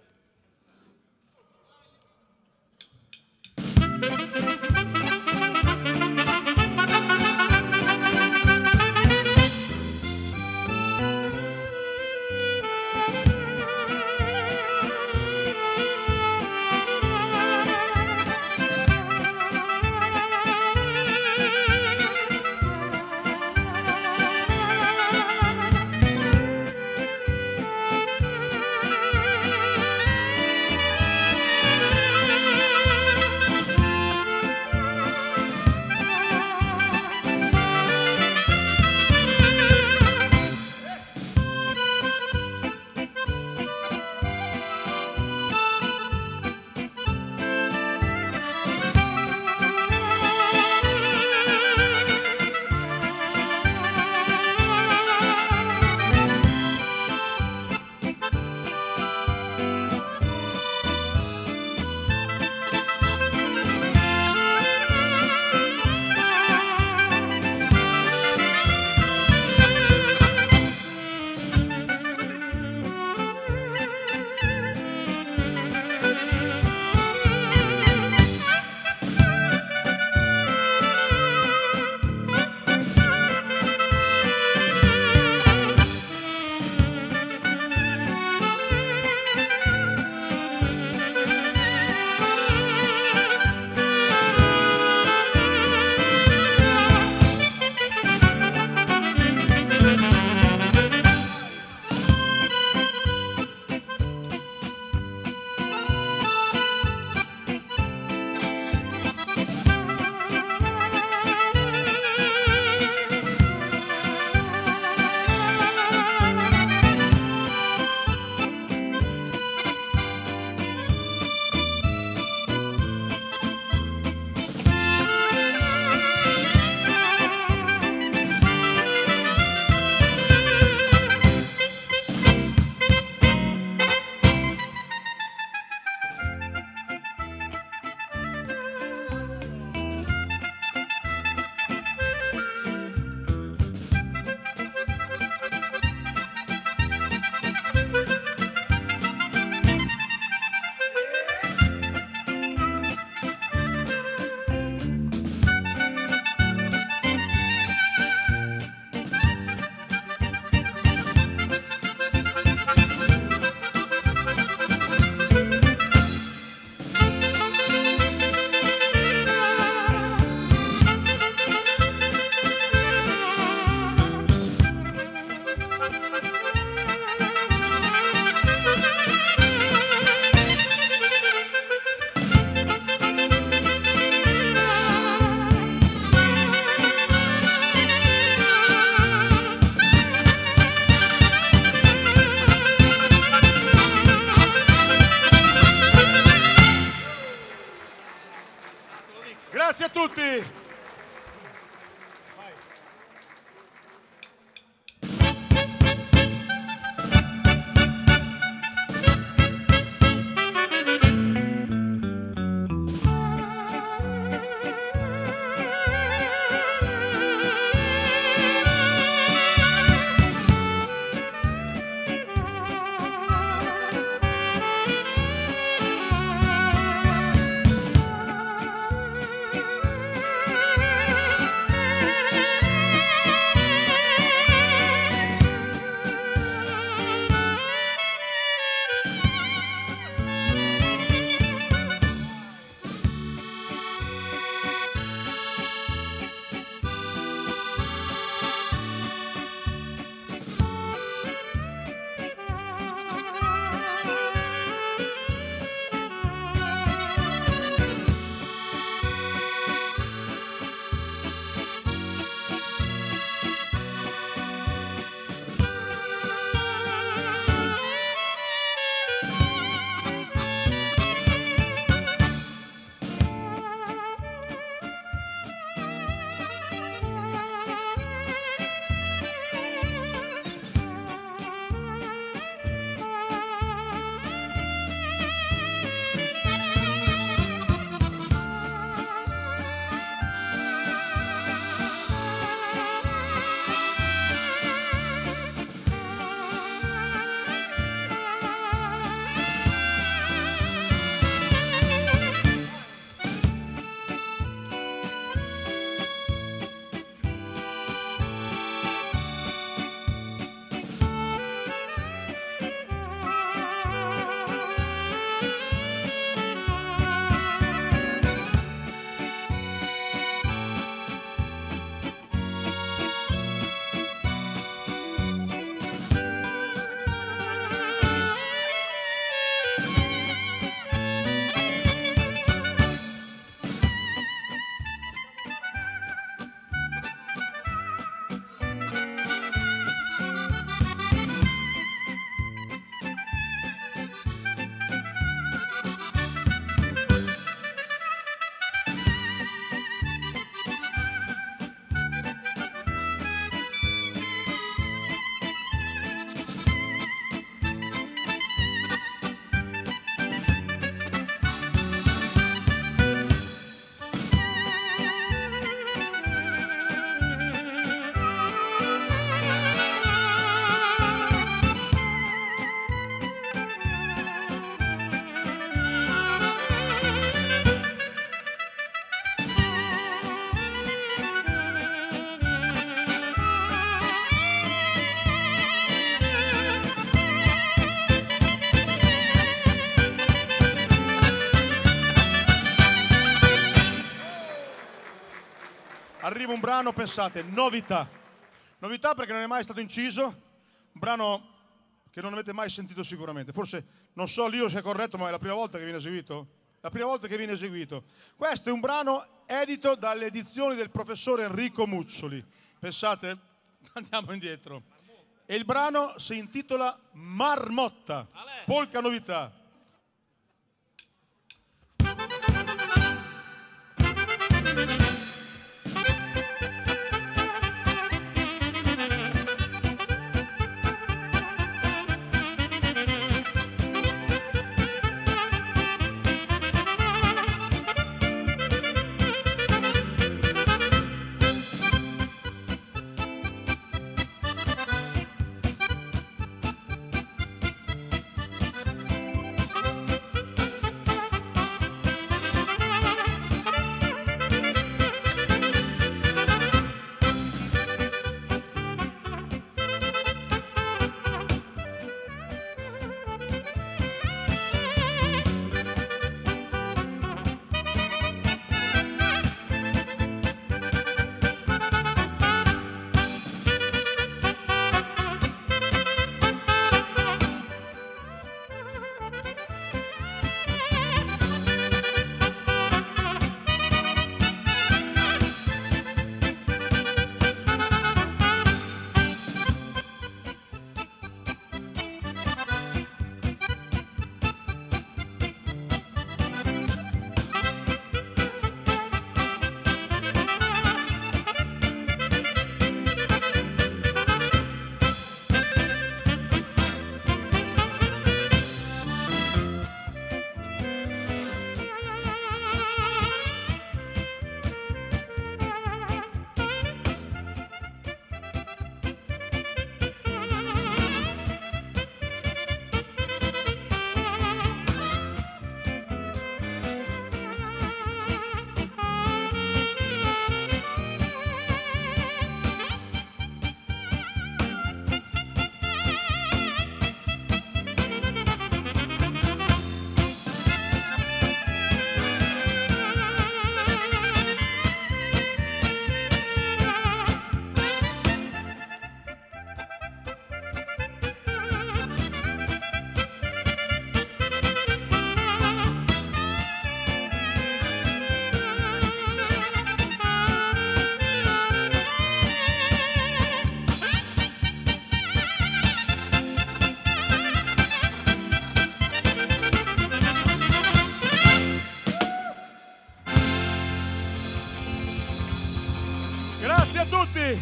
Grazie a tutti. Arriva un brano, pensate, novità perché non è mai stato inciso, un brano che non avete mai sentito sicuramente, forse non so l'io se è corretto, ma è la prima volta che viene eseguito? La prima volta che viene eseguito. Questo è un brano edito dalle edizioni del professore Enrico Muzzoli, pensate, andiamo indietro, e il brano si intitola Marmotta, polca novità. tutti,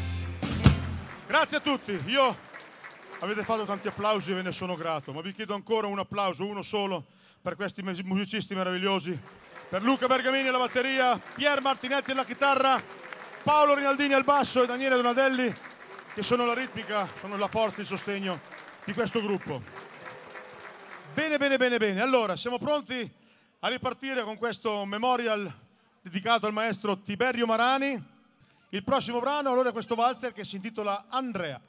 grazie a tutti. Io avete fatto tanti applausi e ve ne sono grato, ma vi chiedo ancora un applauso, uno solo, per questi musicisti meravigliosi, per Luca Bergamini alla batteria, Pier Martinetti alla chitarra, Paolo Rinaldini al basso e Daniele Donadelli, che sono la ritmica, sono la forza, il sostegno di questo gruppo. Bene, bene, bene, bene. Allora, siamo pronti a ripartire con questo memorial dedicato al maestro Tiberio Marani. Il prossimo brano allora è questo valzer che si intitola Andrea.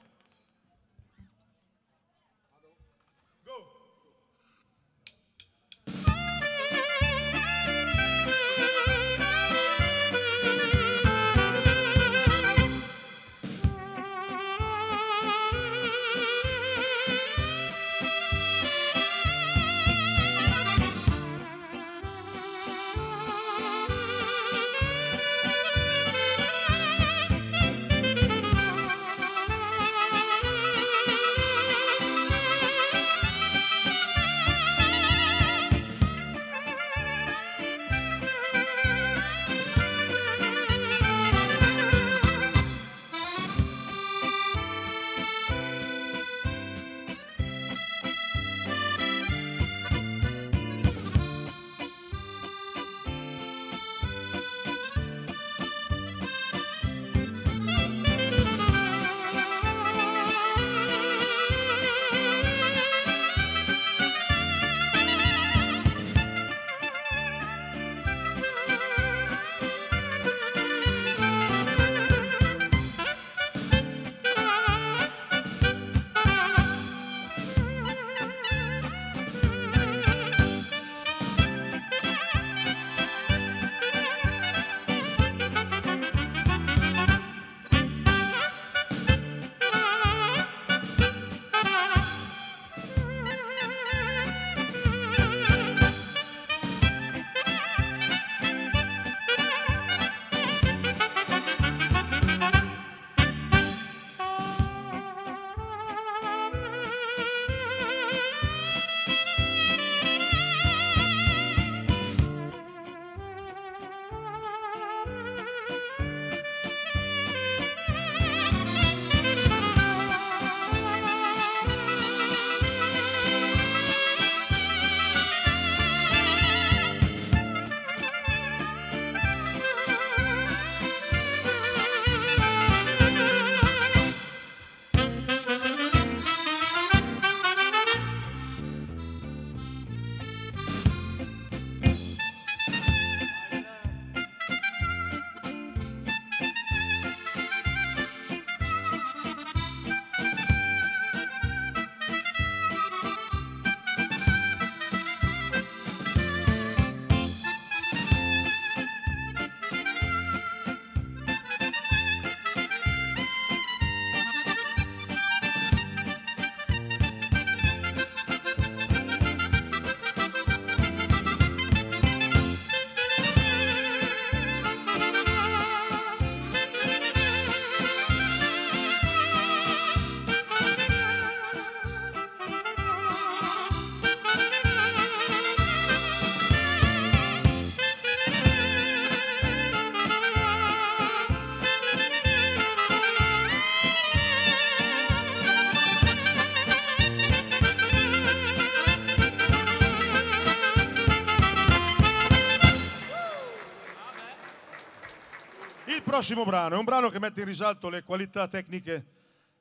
Il prossimo brano è un brano che mette in risalto le qualità tecniche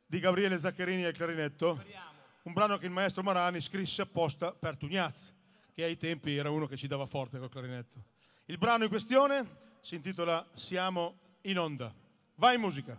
di Gabriele Zaccherini al clarinetto, un brano che il maestro Marani scrisse apposta per Tugnaz, che ai tempi era uno che ci dava forte col clarinetto. Il brano in questione si intitola Siamo in onda. Vai in musica.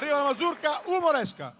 Arriva la mazurka umoresca.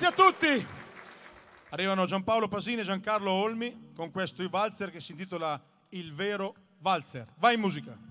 Grazie a tutti. Arrivano Gian Paolo Pasini e Giancarlo Olmi con questo valzer che si intitola Il vero valzer. Vai in musica.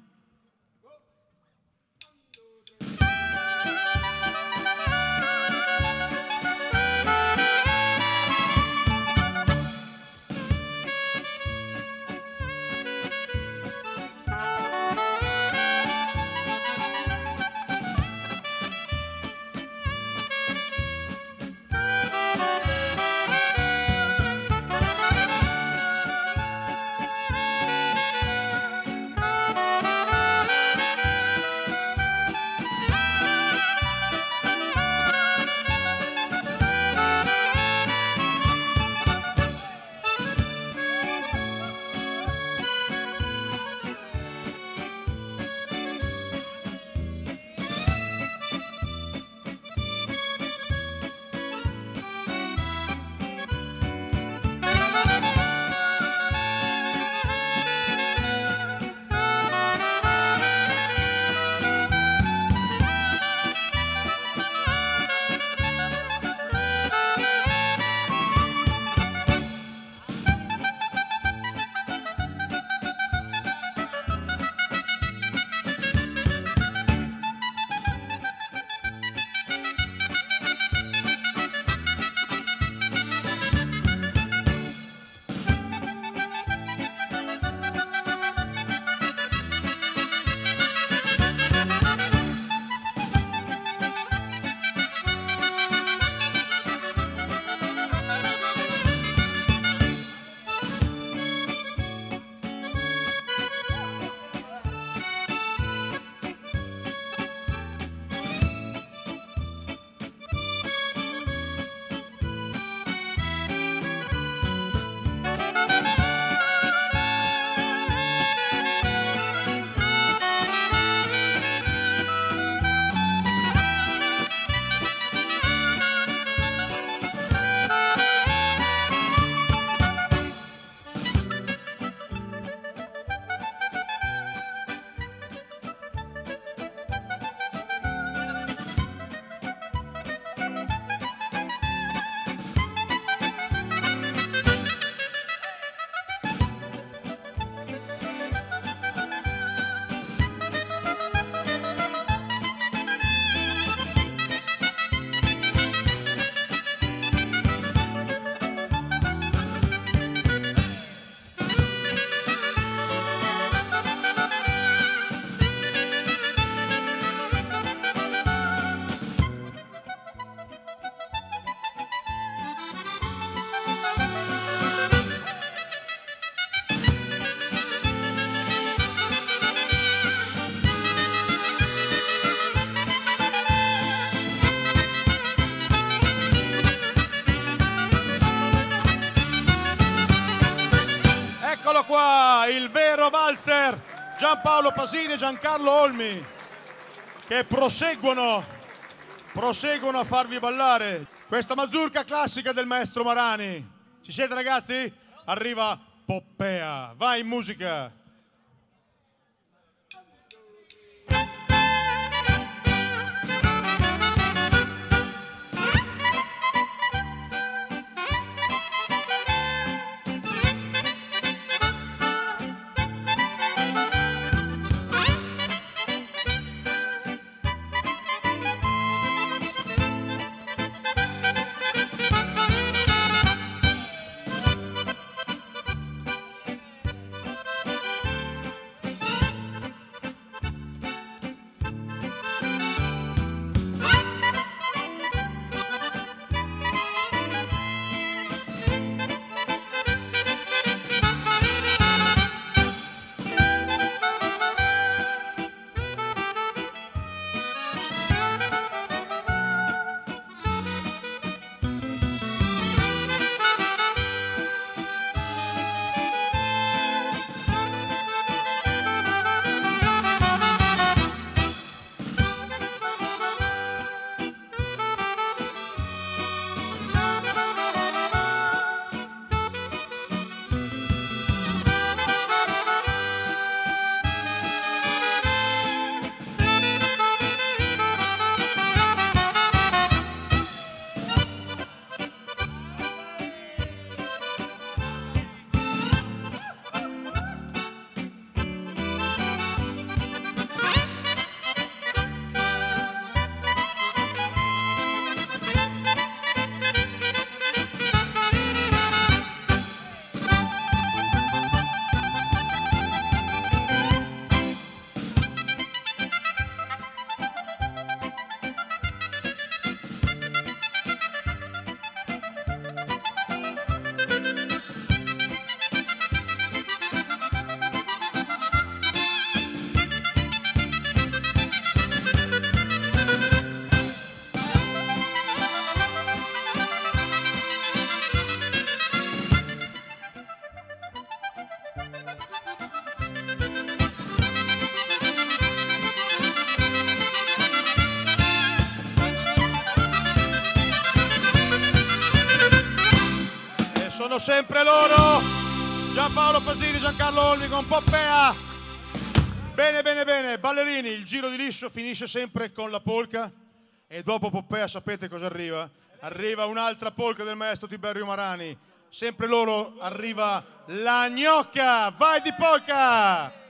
Il vero valzer, Gian Paolo Pasini e Giancarlo Olmi, che proseguono a farvi ballare questa mazurka classica del maestro Marani. Ci siete, ragazzi? Arriva Poppea, vai in musica. sono sempre loro, Gian Paolo Pasini, Giancarlo Olmi con Poppea. Bene, bene, bene, ballerini, il giro di liscio finisce sempre con la polca e dopo Poppea sapete cosa arriva? Arriva un'altra polca del maestro Tiberio Marani, sempre loro, arriva la gnocca, vai di polca!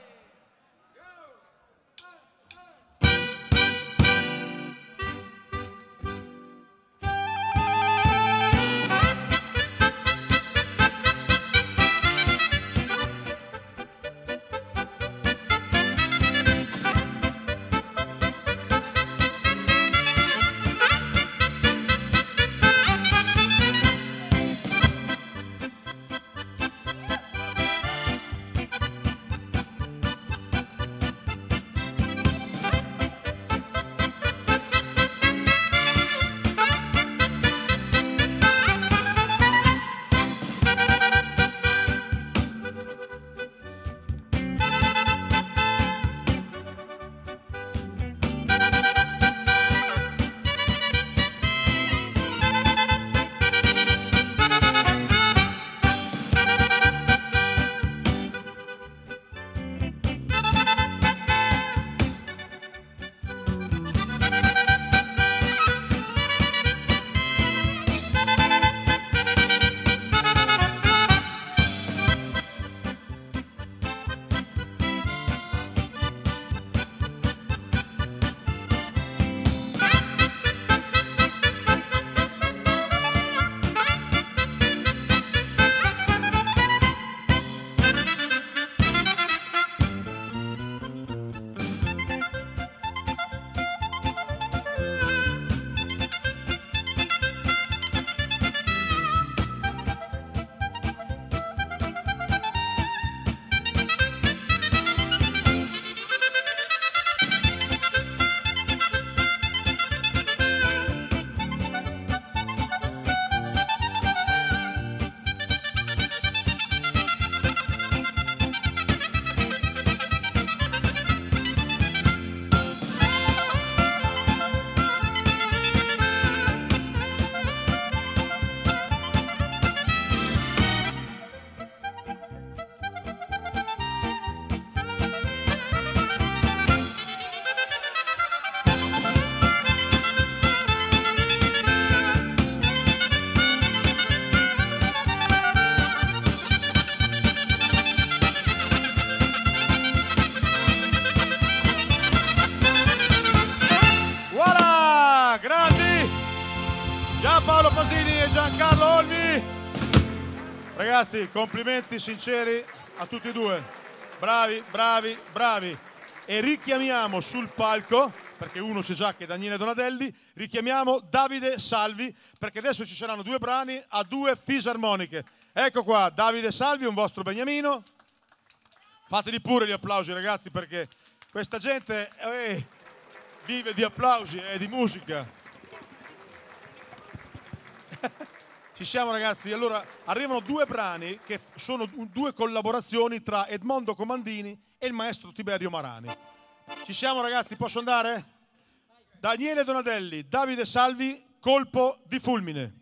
Giancarlo Olmi, ragazzi, complimenti sinceri a tutti e due, bravi, bravi, bravi. E richiamiamo sul palco, perché uno c'è già che è Daniele Donadelli, richiamiamo Davide Salvi, perché adesso ci saranno due brani a due fisarmoniche. Ecco qua Davide Salvi, un vostro beniamino. Fateli pure gli applausi, ragazzi, perché questa gente vive di applausi e di musica. Ci siamo, ragazzi. Allora arrivano due brani che sono due collaborazioni tra Edmondo Comandini e il maestro Tiberio Marani. Ci siamo, ragazzi, posso andare? Daniele Donadelli, Davide Salvi, Colpo di fulmine.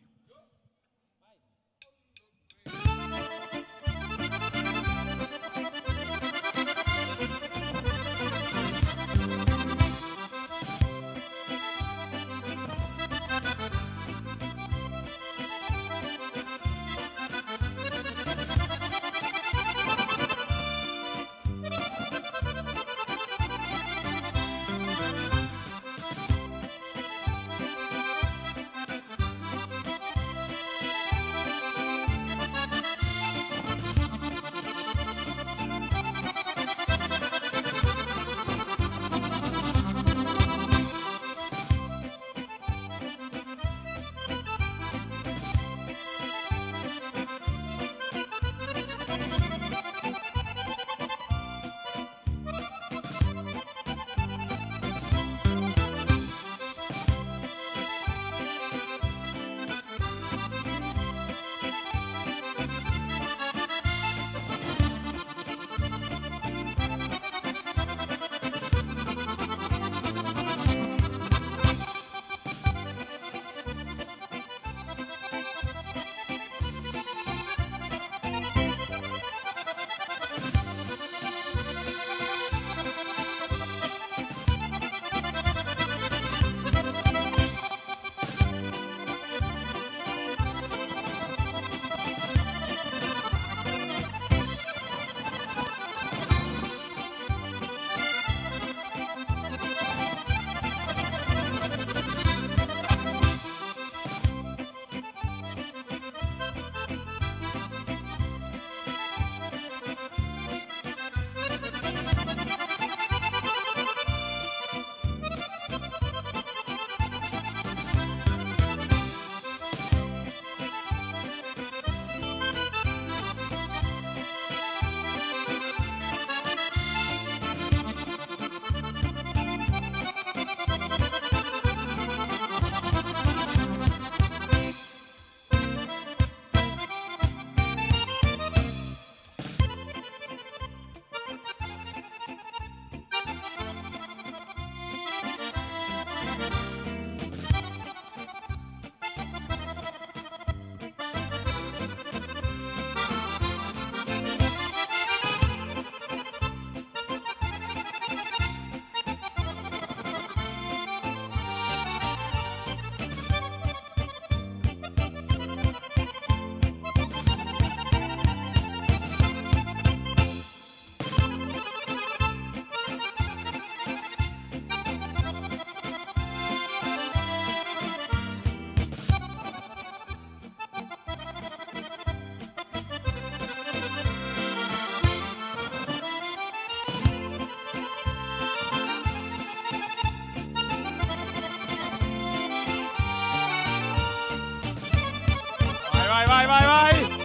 vai, vai, vai, vai.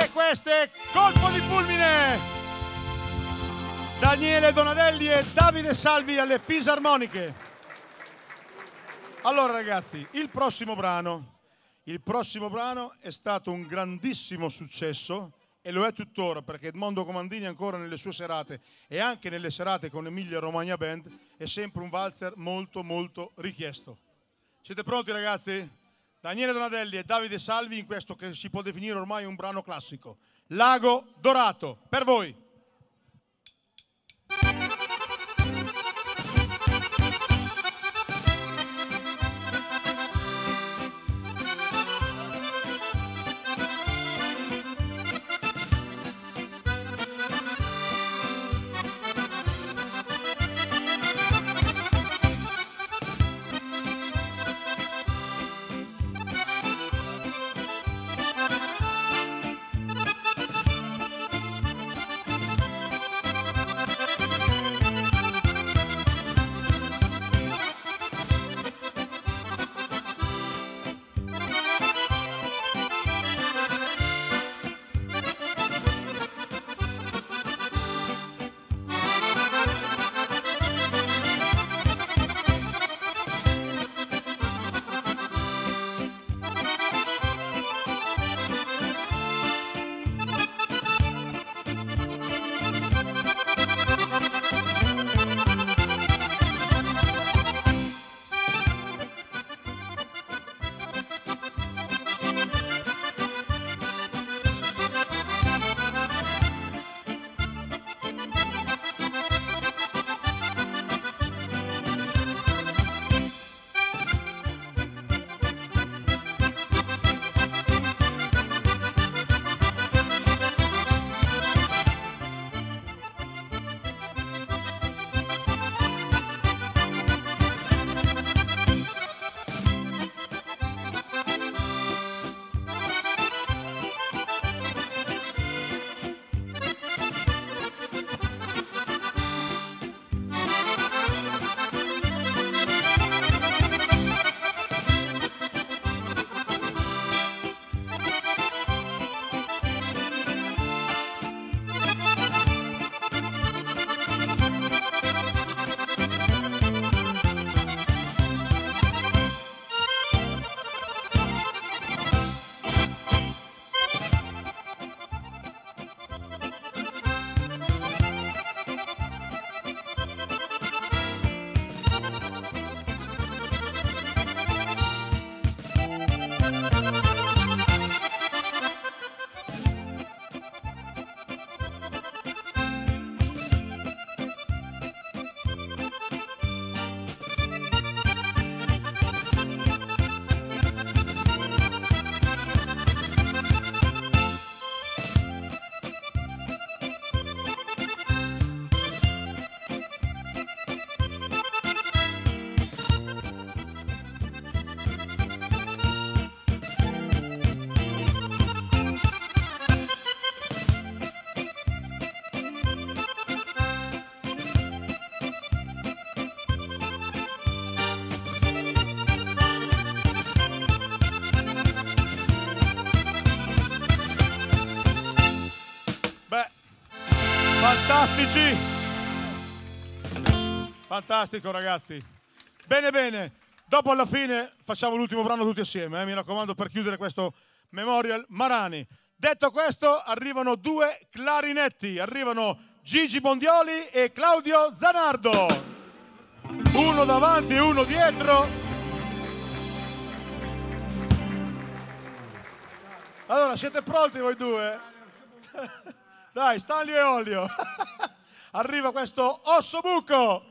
E questo è colpo di fulmine. Daniele Donadelli e Davide Salvi alle fisarmoniche. Allora ragazzi, il prossimo brano è stato un grandissimo successo e lo è tuttora, perché Edmondo Comandini ancora nelle sue serate e anche nelle serate con Emilia Romagna Band è sempre un valzer molto molto richiesto. Siete pronti ragazzi? Daniele Donadelli e Davide Salvi in questo che si può definire ormai un brano classico. Lago Dorato, per voi! Fantastici! Fantastico ragazzi! Bene bene, dopo alla fine facciamo l'ultimo brano tutti assieme, mi raccomando, per chiudere questo Memorial Marani. Detto questo, arrivano due clarinetti, arrivano Gigi Bondioli e Claudio Zanardo. Uno davanti e uno dietro. Allora, siete pronti voi due? Dai, Stanlio e Olio. Arriva questo ossobuco.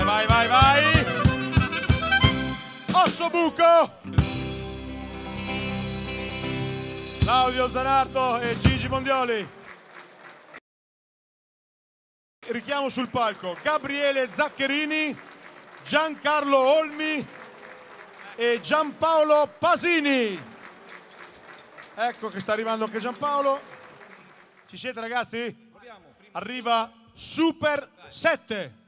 vai, vai, vai, vai. Osso buco. Claudio Zanardo e Gigi Bondioli. Richiamo sul palco Gabriele Zaccherini, Giancarlo Olmi e Gian Paolo Pasini. Ecco che sta arrivando anche Gian Paolo. Ci siete, ragazzi? Arriva Super 7.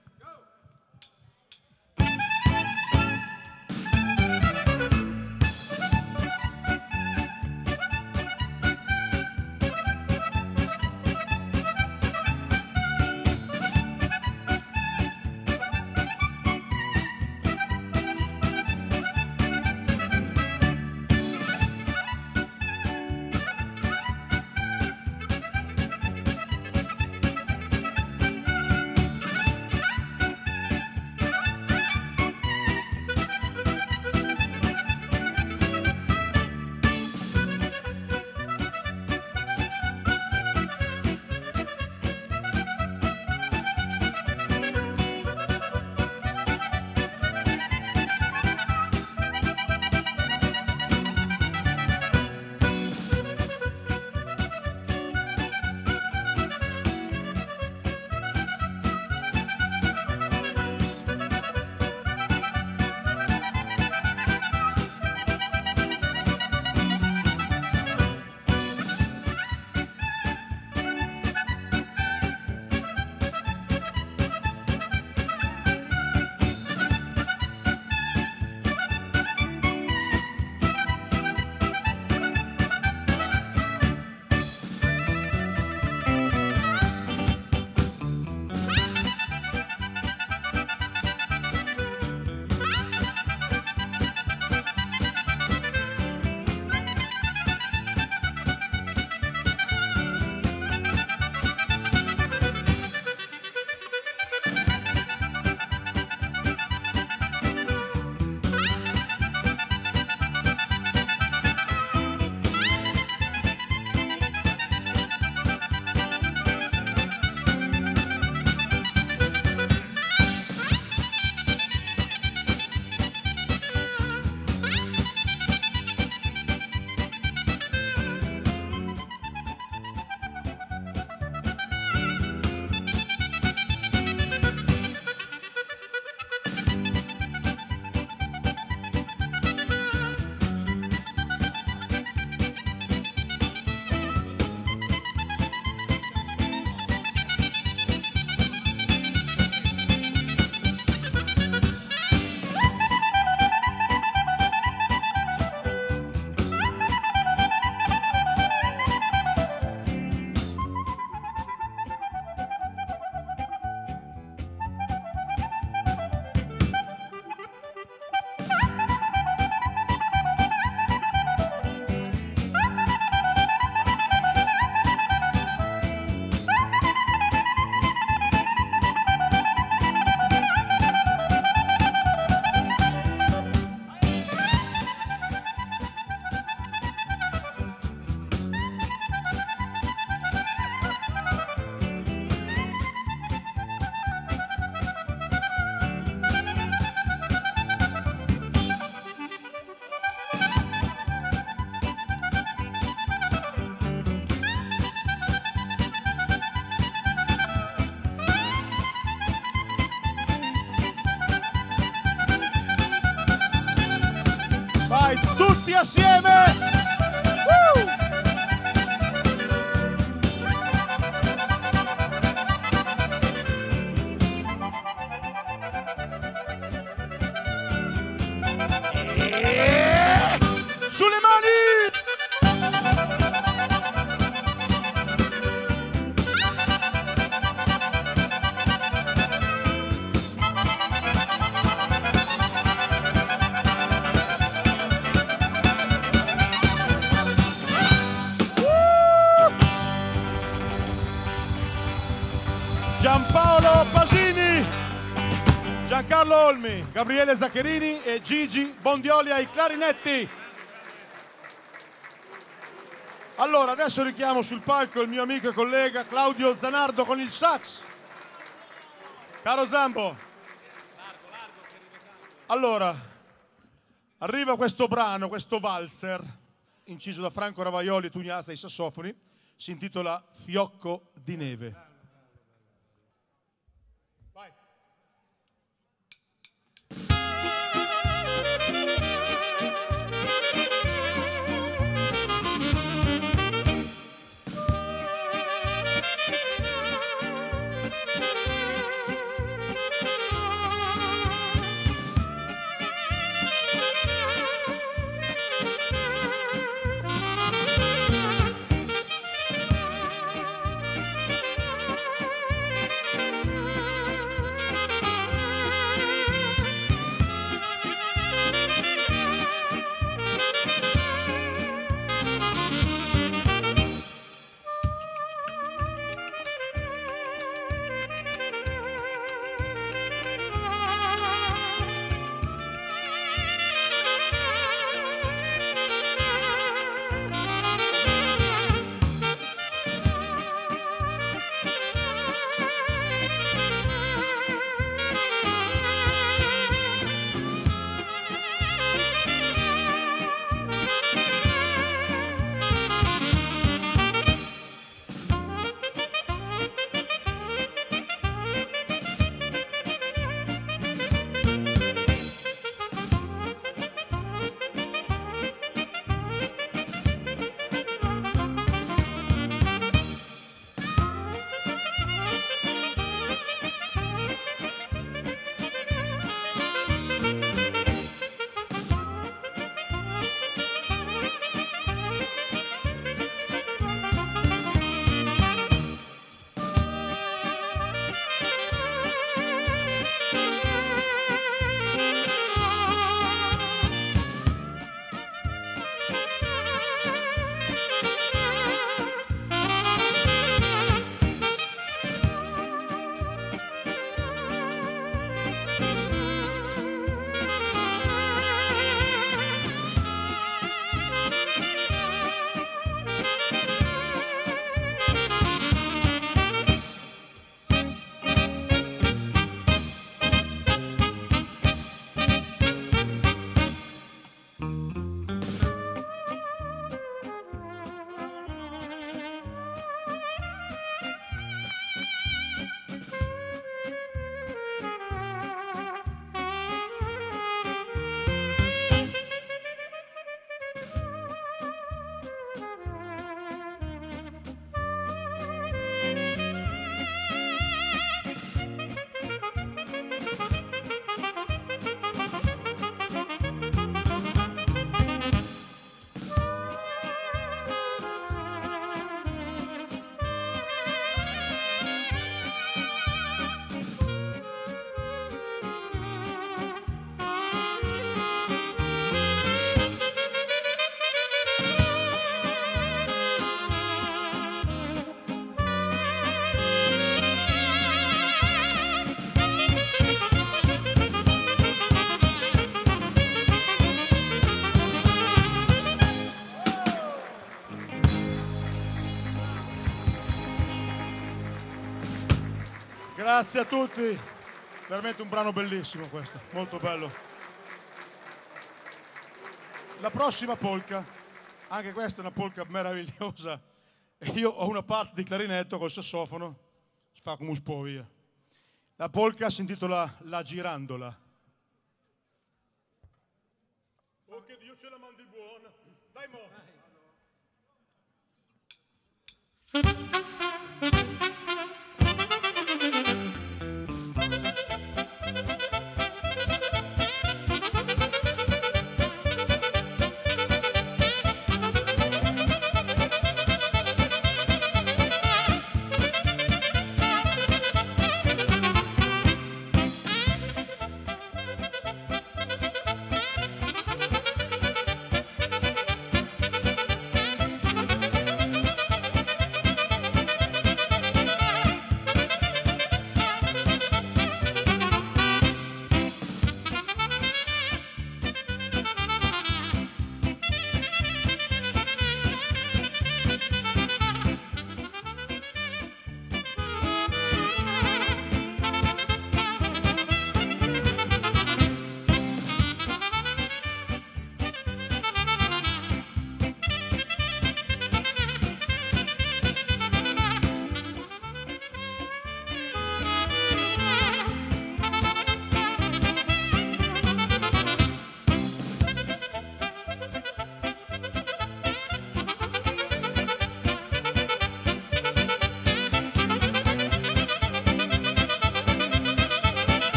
Assieme! E... sulle Giancarlo Olmi, Gabriele Zaccherini e Gigi Bondioli ai clarinetti. Allora, adesso richiamo sul palco il mio amico e collega Claudio Zanardo con il sax. Caro Zambo, Allora, arriva questo brano, questo valzer, inciso da Franco Ravaioli e Tugnaz ai sassofoni, si intitola Fiocco di neve. Grazie a tutti, veramente un brano bellissimo questo, molto bello. La prossima polca, anche questa è una polca meravigliosa. Io ho una parte di clarinetto col sassofono, si fa come un po' via. La polca si intitola La Girandola. Oh, che Dio ce la mandi buona. Dai mo'.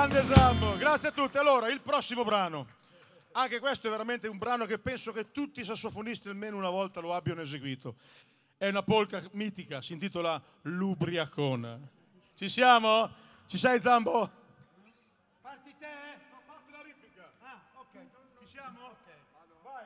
Grande Sambo, grazie a tutti. Allora, il prossimo brano, anche questo è veramente un brano che penso che tutti i sassofonisti almeno una volta lo abbiano eseguito. È una polca mitica, si intitola L'Ubriacona. Ci siamo? Ci sei, Zambo? Parti te? No, parti la ritmica. Ah, ok. Ci siamo? Ok. Vai.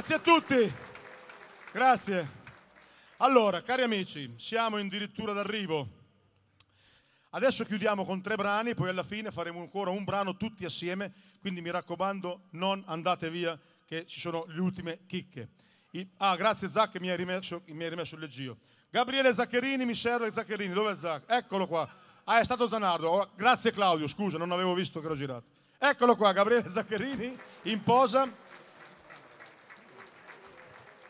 Grazie a tutti, grazie. Allora, cari amici, siamo addirittura d'arrivo. Adesso chiudiamo con 3 brani, poi alla fine faremo ancora un brano tutti assieme, quindi mi raccomando non andate via che ci sono le ultime chicche. Grazie Zac che mi ha rimesso il leggio. Gabriele Zaccherini, mi serve Zaccherini, dov'è Zac? Eccolo qua. Ah, è stato Zanardo, grazie Claudio, scusa, non avevo visto che ero girato. Eccolo qua, Gabriele Zaccherini, in posa.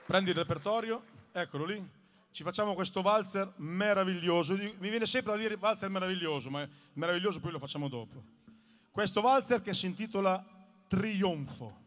Prendi il repertorio, eccolo lì, ci facciamo questo valzer meraviglioso, mi viene sempre da dire valzer meraviglioso, ma meraviglioso poi lo facciamo dopo. Questo valzer che si intitola Trionfo.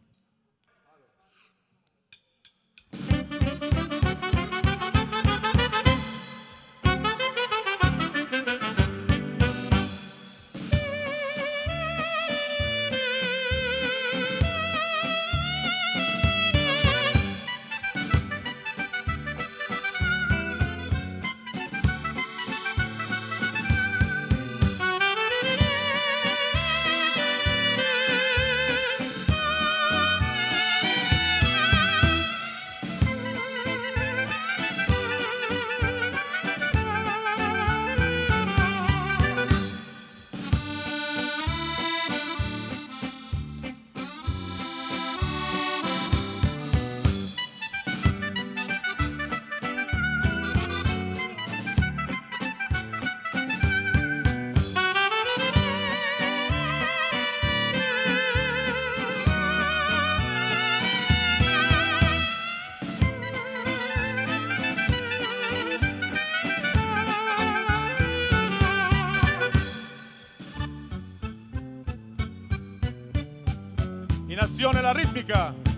alla ritmica.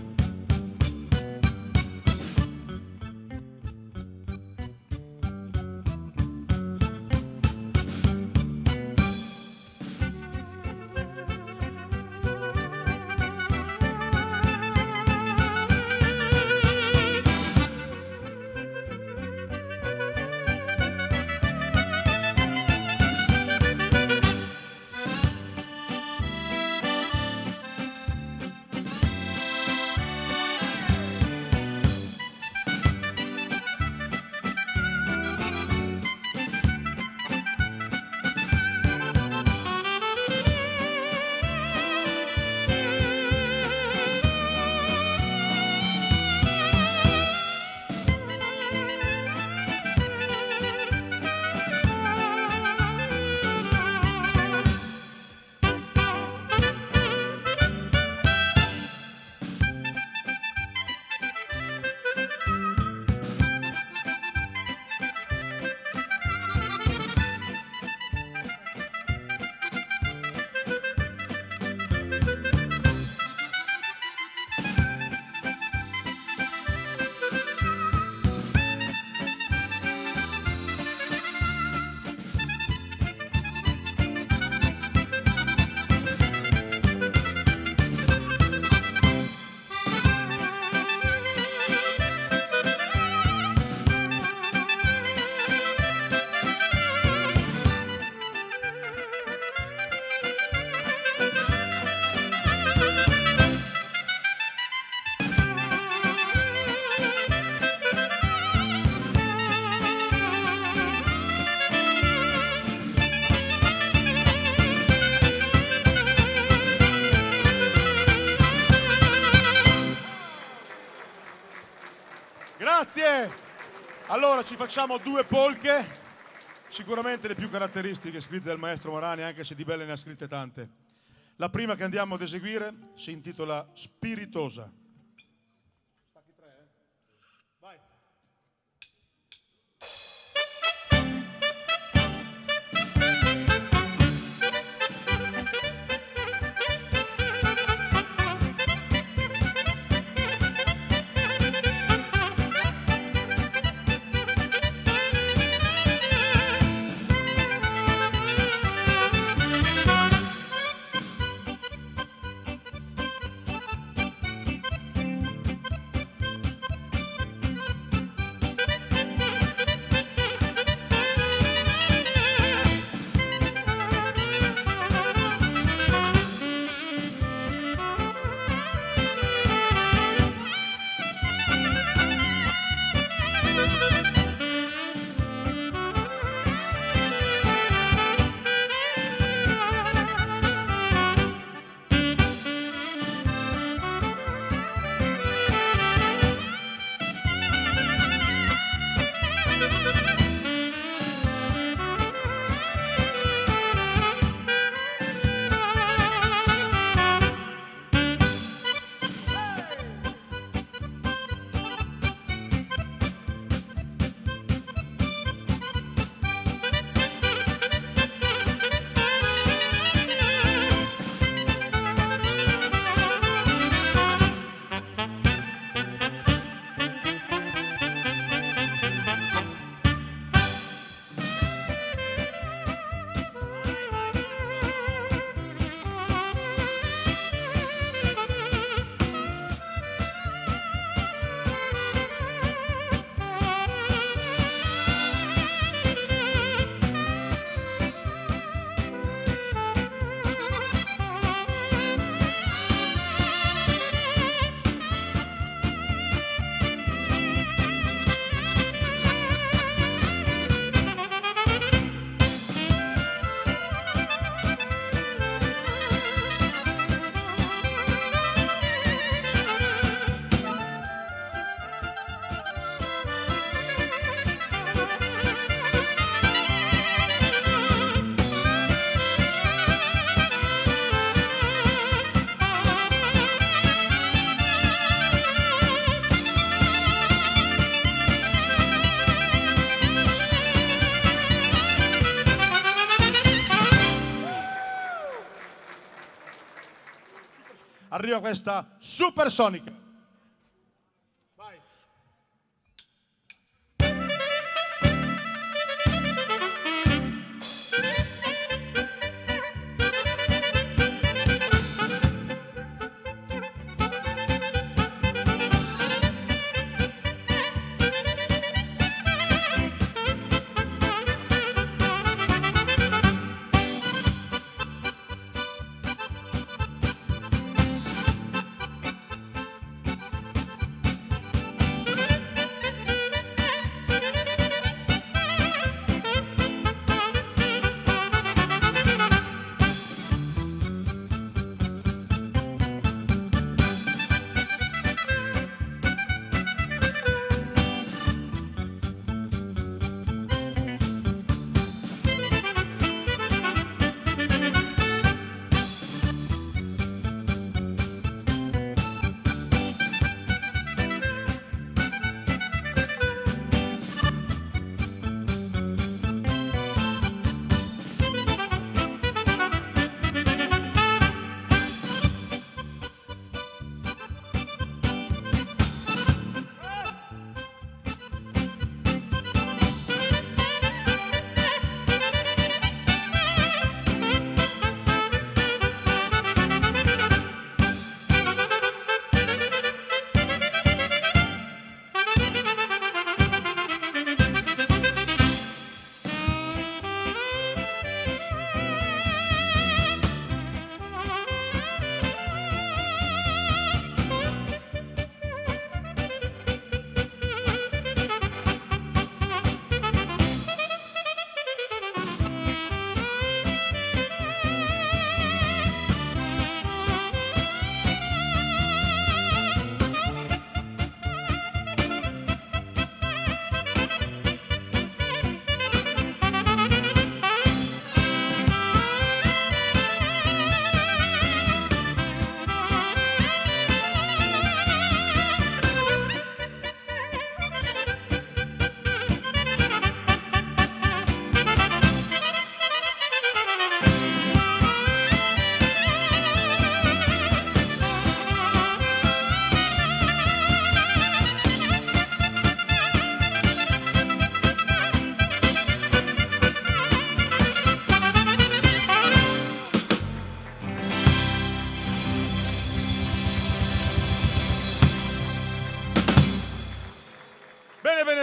Allora ci facciamo due polche, sicuramente le più caratteristiche scritte dal maestro Marani, anche se di belle ne ha scritte tante. La prima che andiamo ad eseguire si intitola Spiritosa. Stacchi tre, eh? Vai. arriva questa supersonica.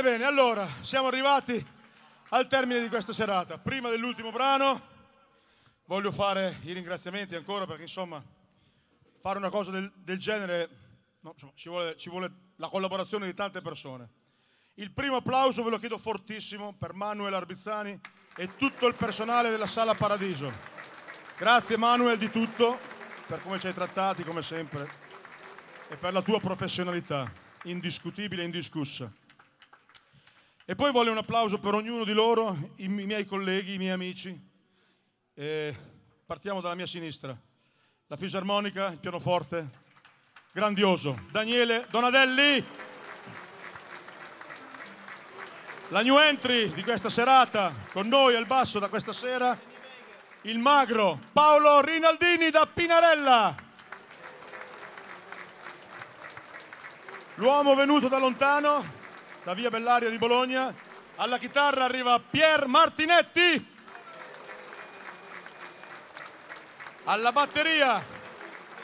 Bene, allora siamo arrivati al termine di questa serata. Prima dell'ultimo brano voglio fare i ringraziamenti ancora, perché insomma fare una cosa del genere, no, insomma, ci vuole la collaborazione di tante persone. Il primo applauso ve lo chiedo fortissimo per Manuel Arbizzani e tutto il personale della Sala Paradiso. Grazie Manuel di tutto, per come ci hai trattati come sempre e per la tua professionalità indiscutibile e indiscussa. E poi voglio un applauso per ognuno di loro, i miei colleghi, i miei amici. Partiamo dalla mia sinistra. La fisarmonica, il pianoforte, grandioso. Daniele Donadelli. La new entry di questa serata, con noi al basso da questa sera, il magro Paolo Rinaldini da Pinarella. L'uomo venuto da lontano, da via Bellaria di Bologna. Alla chitarra arriva Pier Martinetti, alla batteria,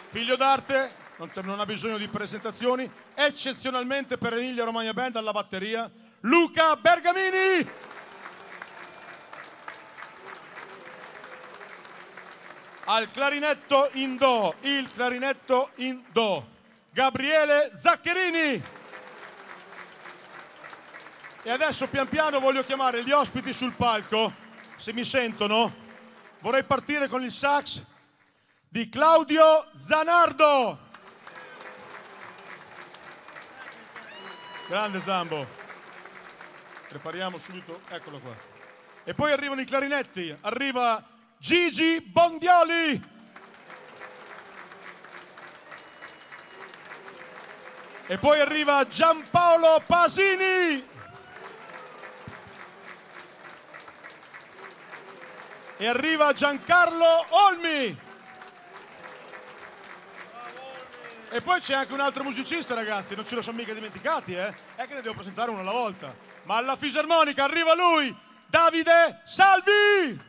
figlio d'arte, non ha bisogno di presentazioni, eccezionalmente per Emilia Romagna Band alla batteria, Luca Bergamini. Al clarinetto in do, Gabriele Zaccherini. E adesso pian piano voglio chiamare gli ospiti sul palco, se mi sentono. Vorrei partire con il sax di Claudio Zanardo. Grande Zambo. Prepariamo subito, eccolo qua. E poi arrivano i clarinetti, arriva Gigi Bondioli. E poi arriva Gian Paolo Pasini. E arriva Giancarlo Olmi. E poi c'è anche un altro musicista, ragazzi, non ce lo sono mica dimenticati, eh? È che ne devo presentare uno alla volta. Ma alla fisarmonica arriva lui, Davide Salvi!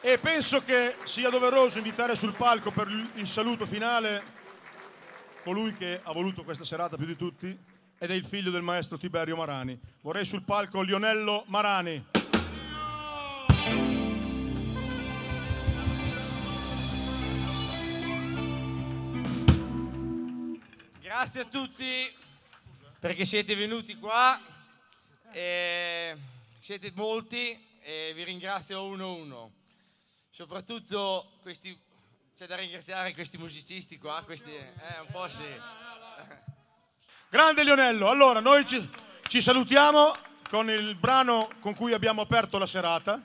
E penso che sia doveroso invitare sul palco per il saluto finale colui che ha voluto questa serata più di tutti, ed è il figlio del maestro Tiberio Marani. Vorrei sul palco Lionello Marani. Grazie a tutti perché siete venuti qua, siete molti e vi ringrazio uno a uno. Soprattutto questi, c'è da ringraziare questi musicisti qua, questi un po' sì. Grande Lionello, allora noi ci salutiamo con il brano con cui abbiamo aperto la serata,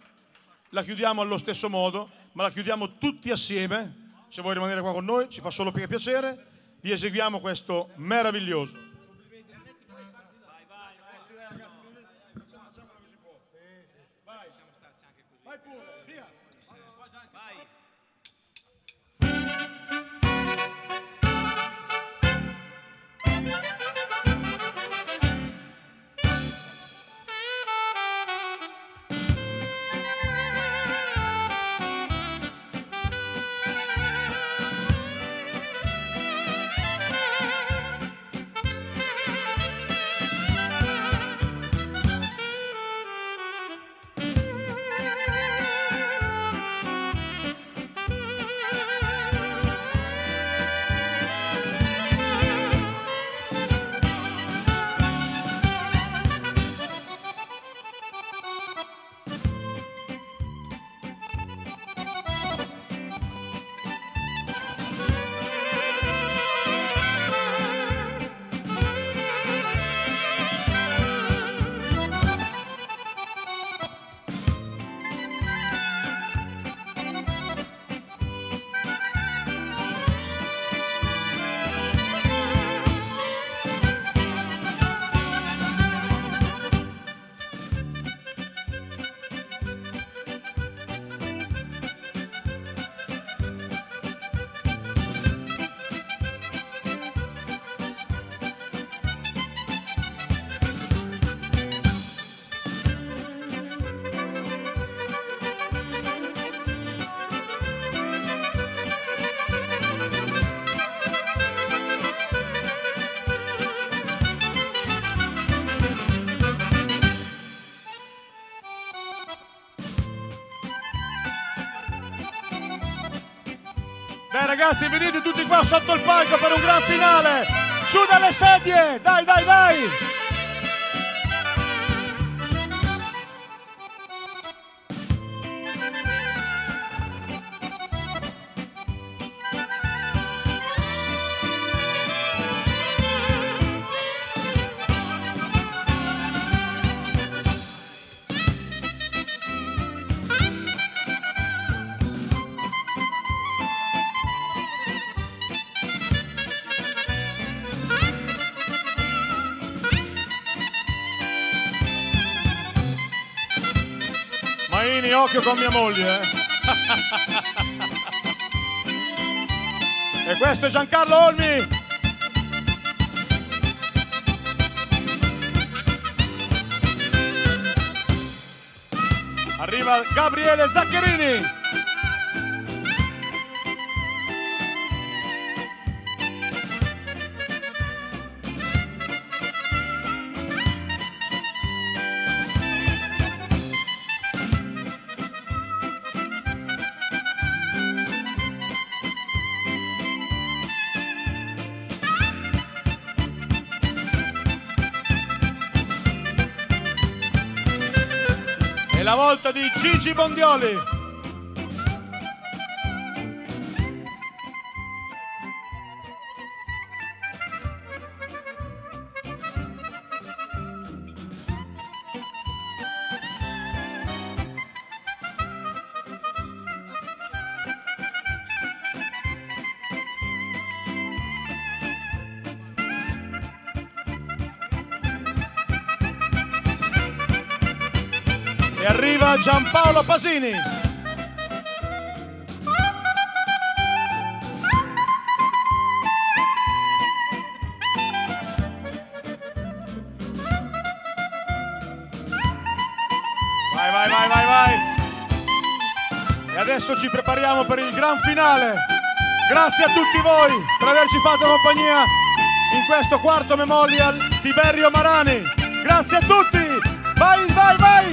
la chiudiamo allo stesso modo, ma la chiudiamo tutti assieme. Se vuoi rimanere qua con noi ci fa solo piacere, vi eseguiamo questo meraviglioso. Vai pure, via! Ragazzi, venite tutti qua sotto il palco per un gran finale, su dalle sedie, dai dai dai! Occhio con mia moglie, eh? E questo è Giancarlo Olmi. Arriva Gabriele Zaccherini. La volta di Gigi Bondioli. Arriva Gian Paolo Pasini. vai. E adesso ci prepariamo per il gran finale. Grazie a tutti voi per averci fatto compagnia in questo quarto memorial Tiberio Marani. Grazie a tutti. Vai, vai, vai.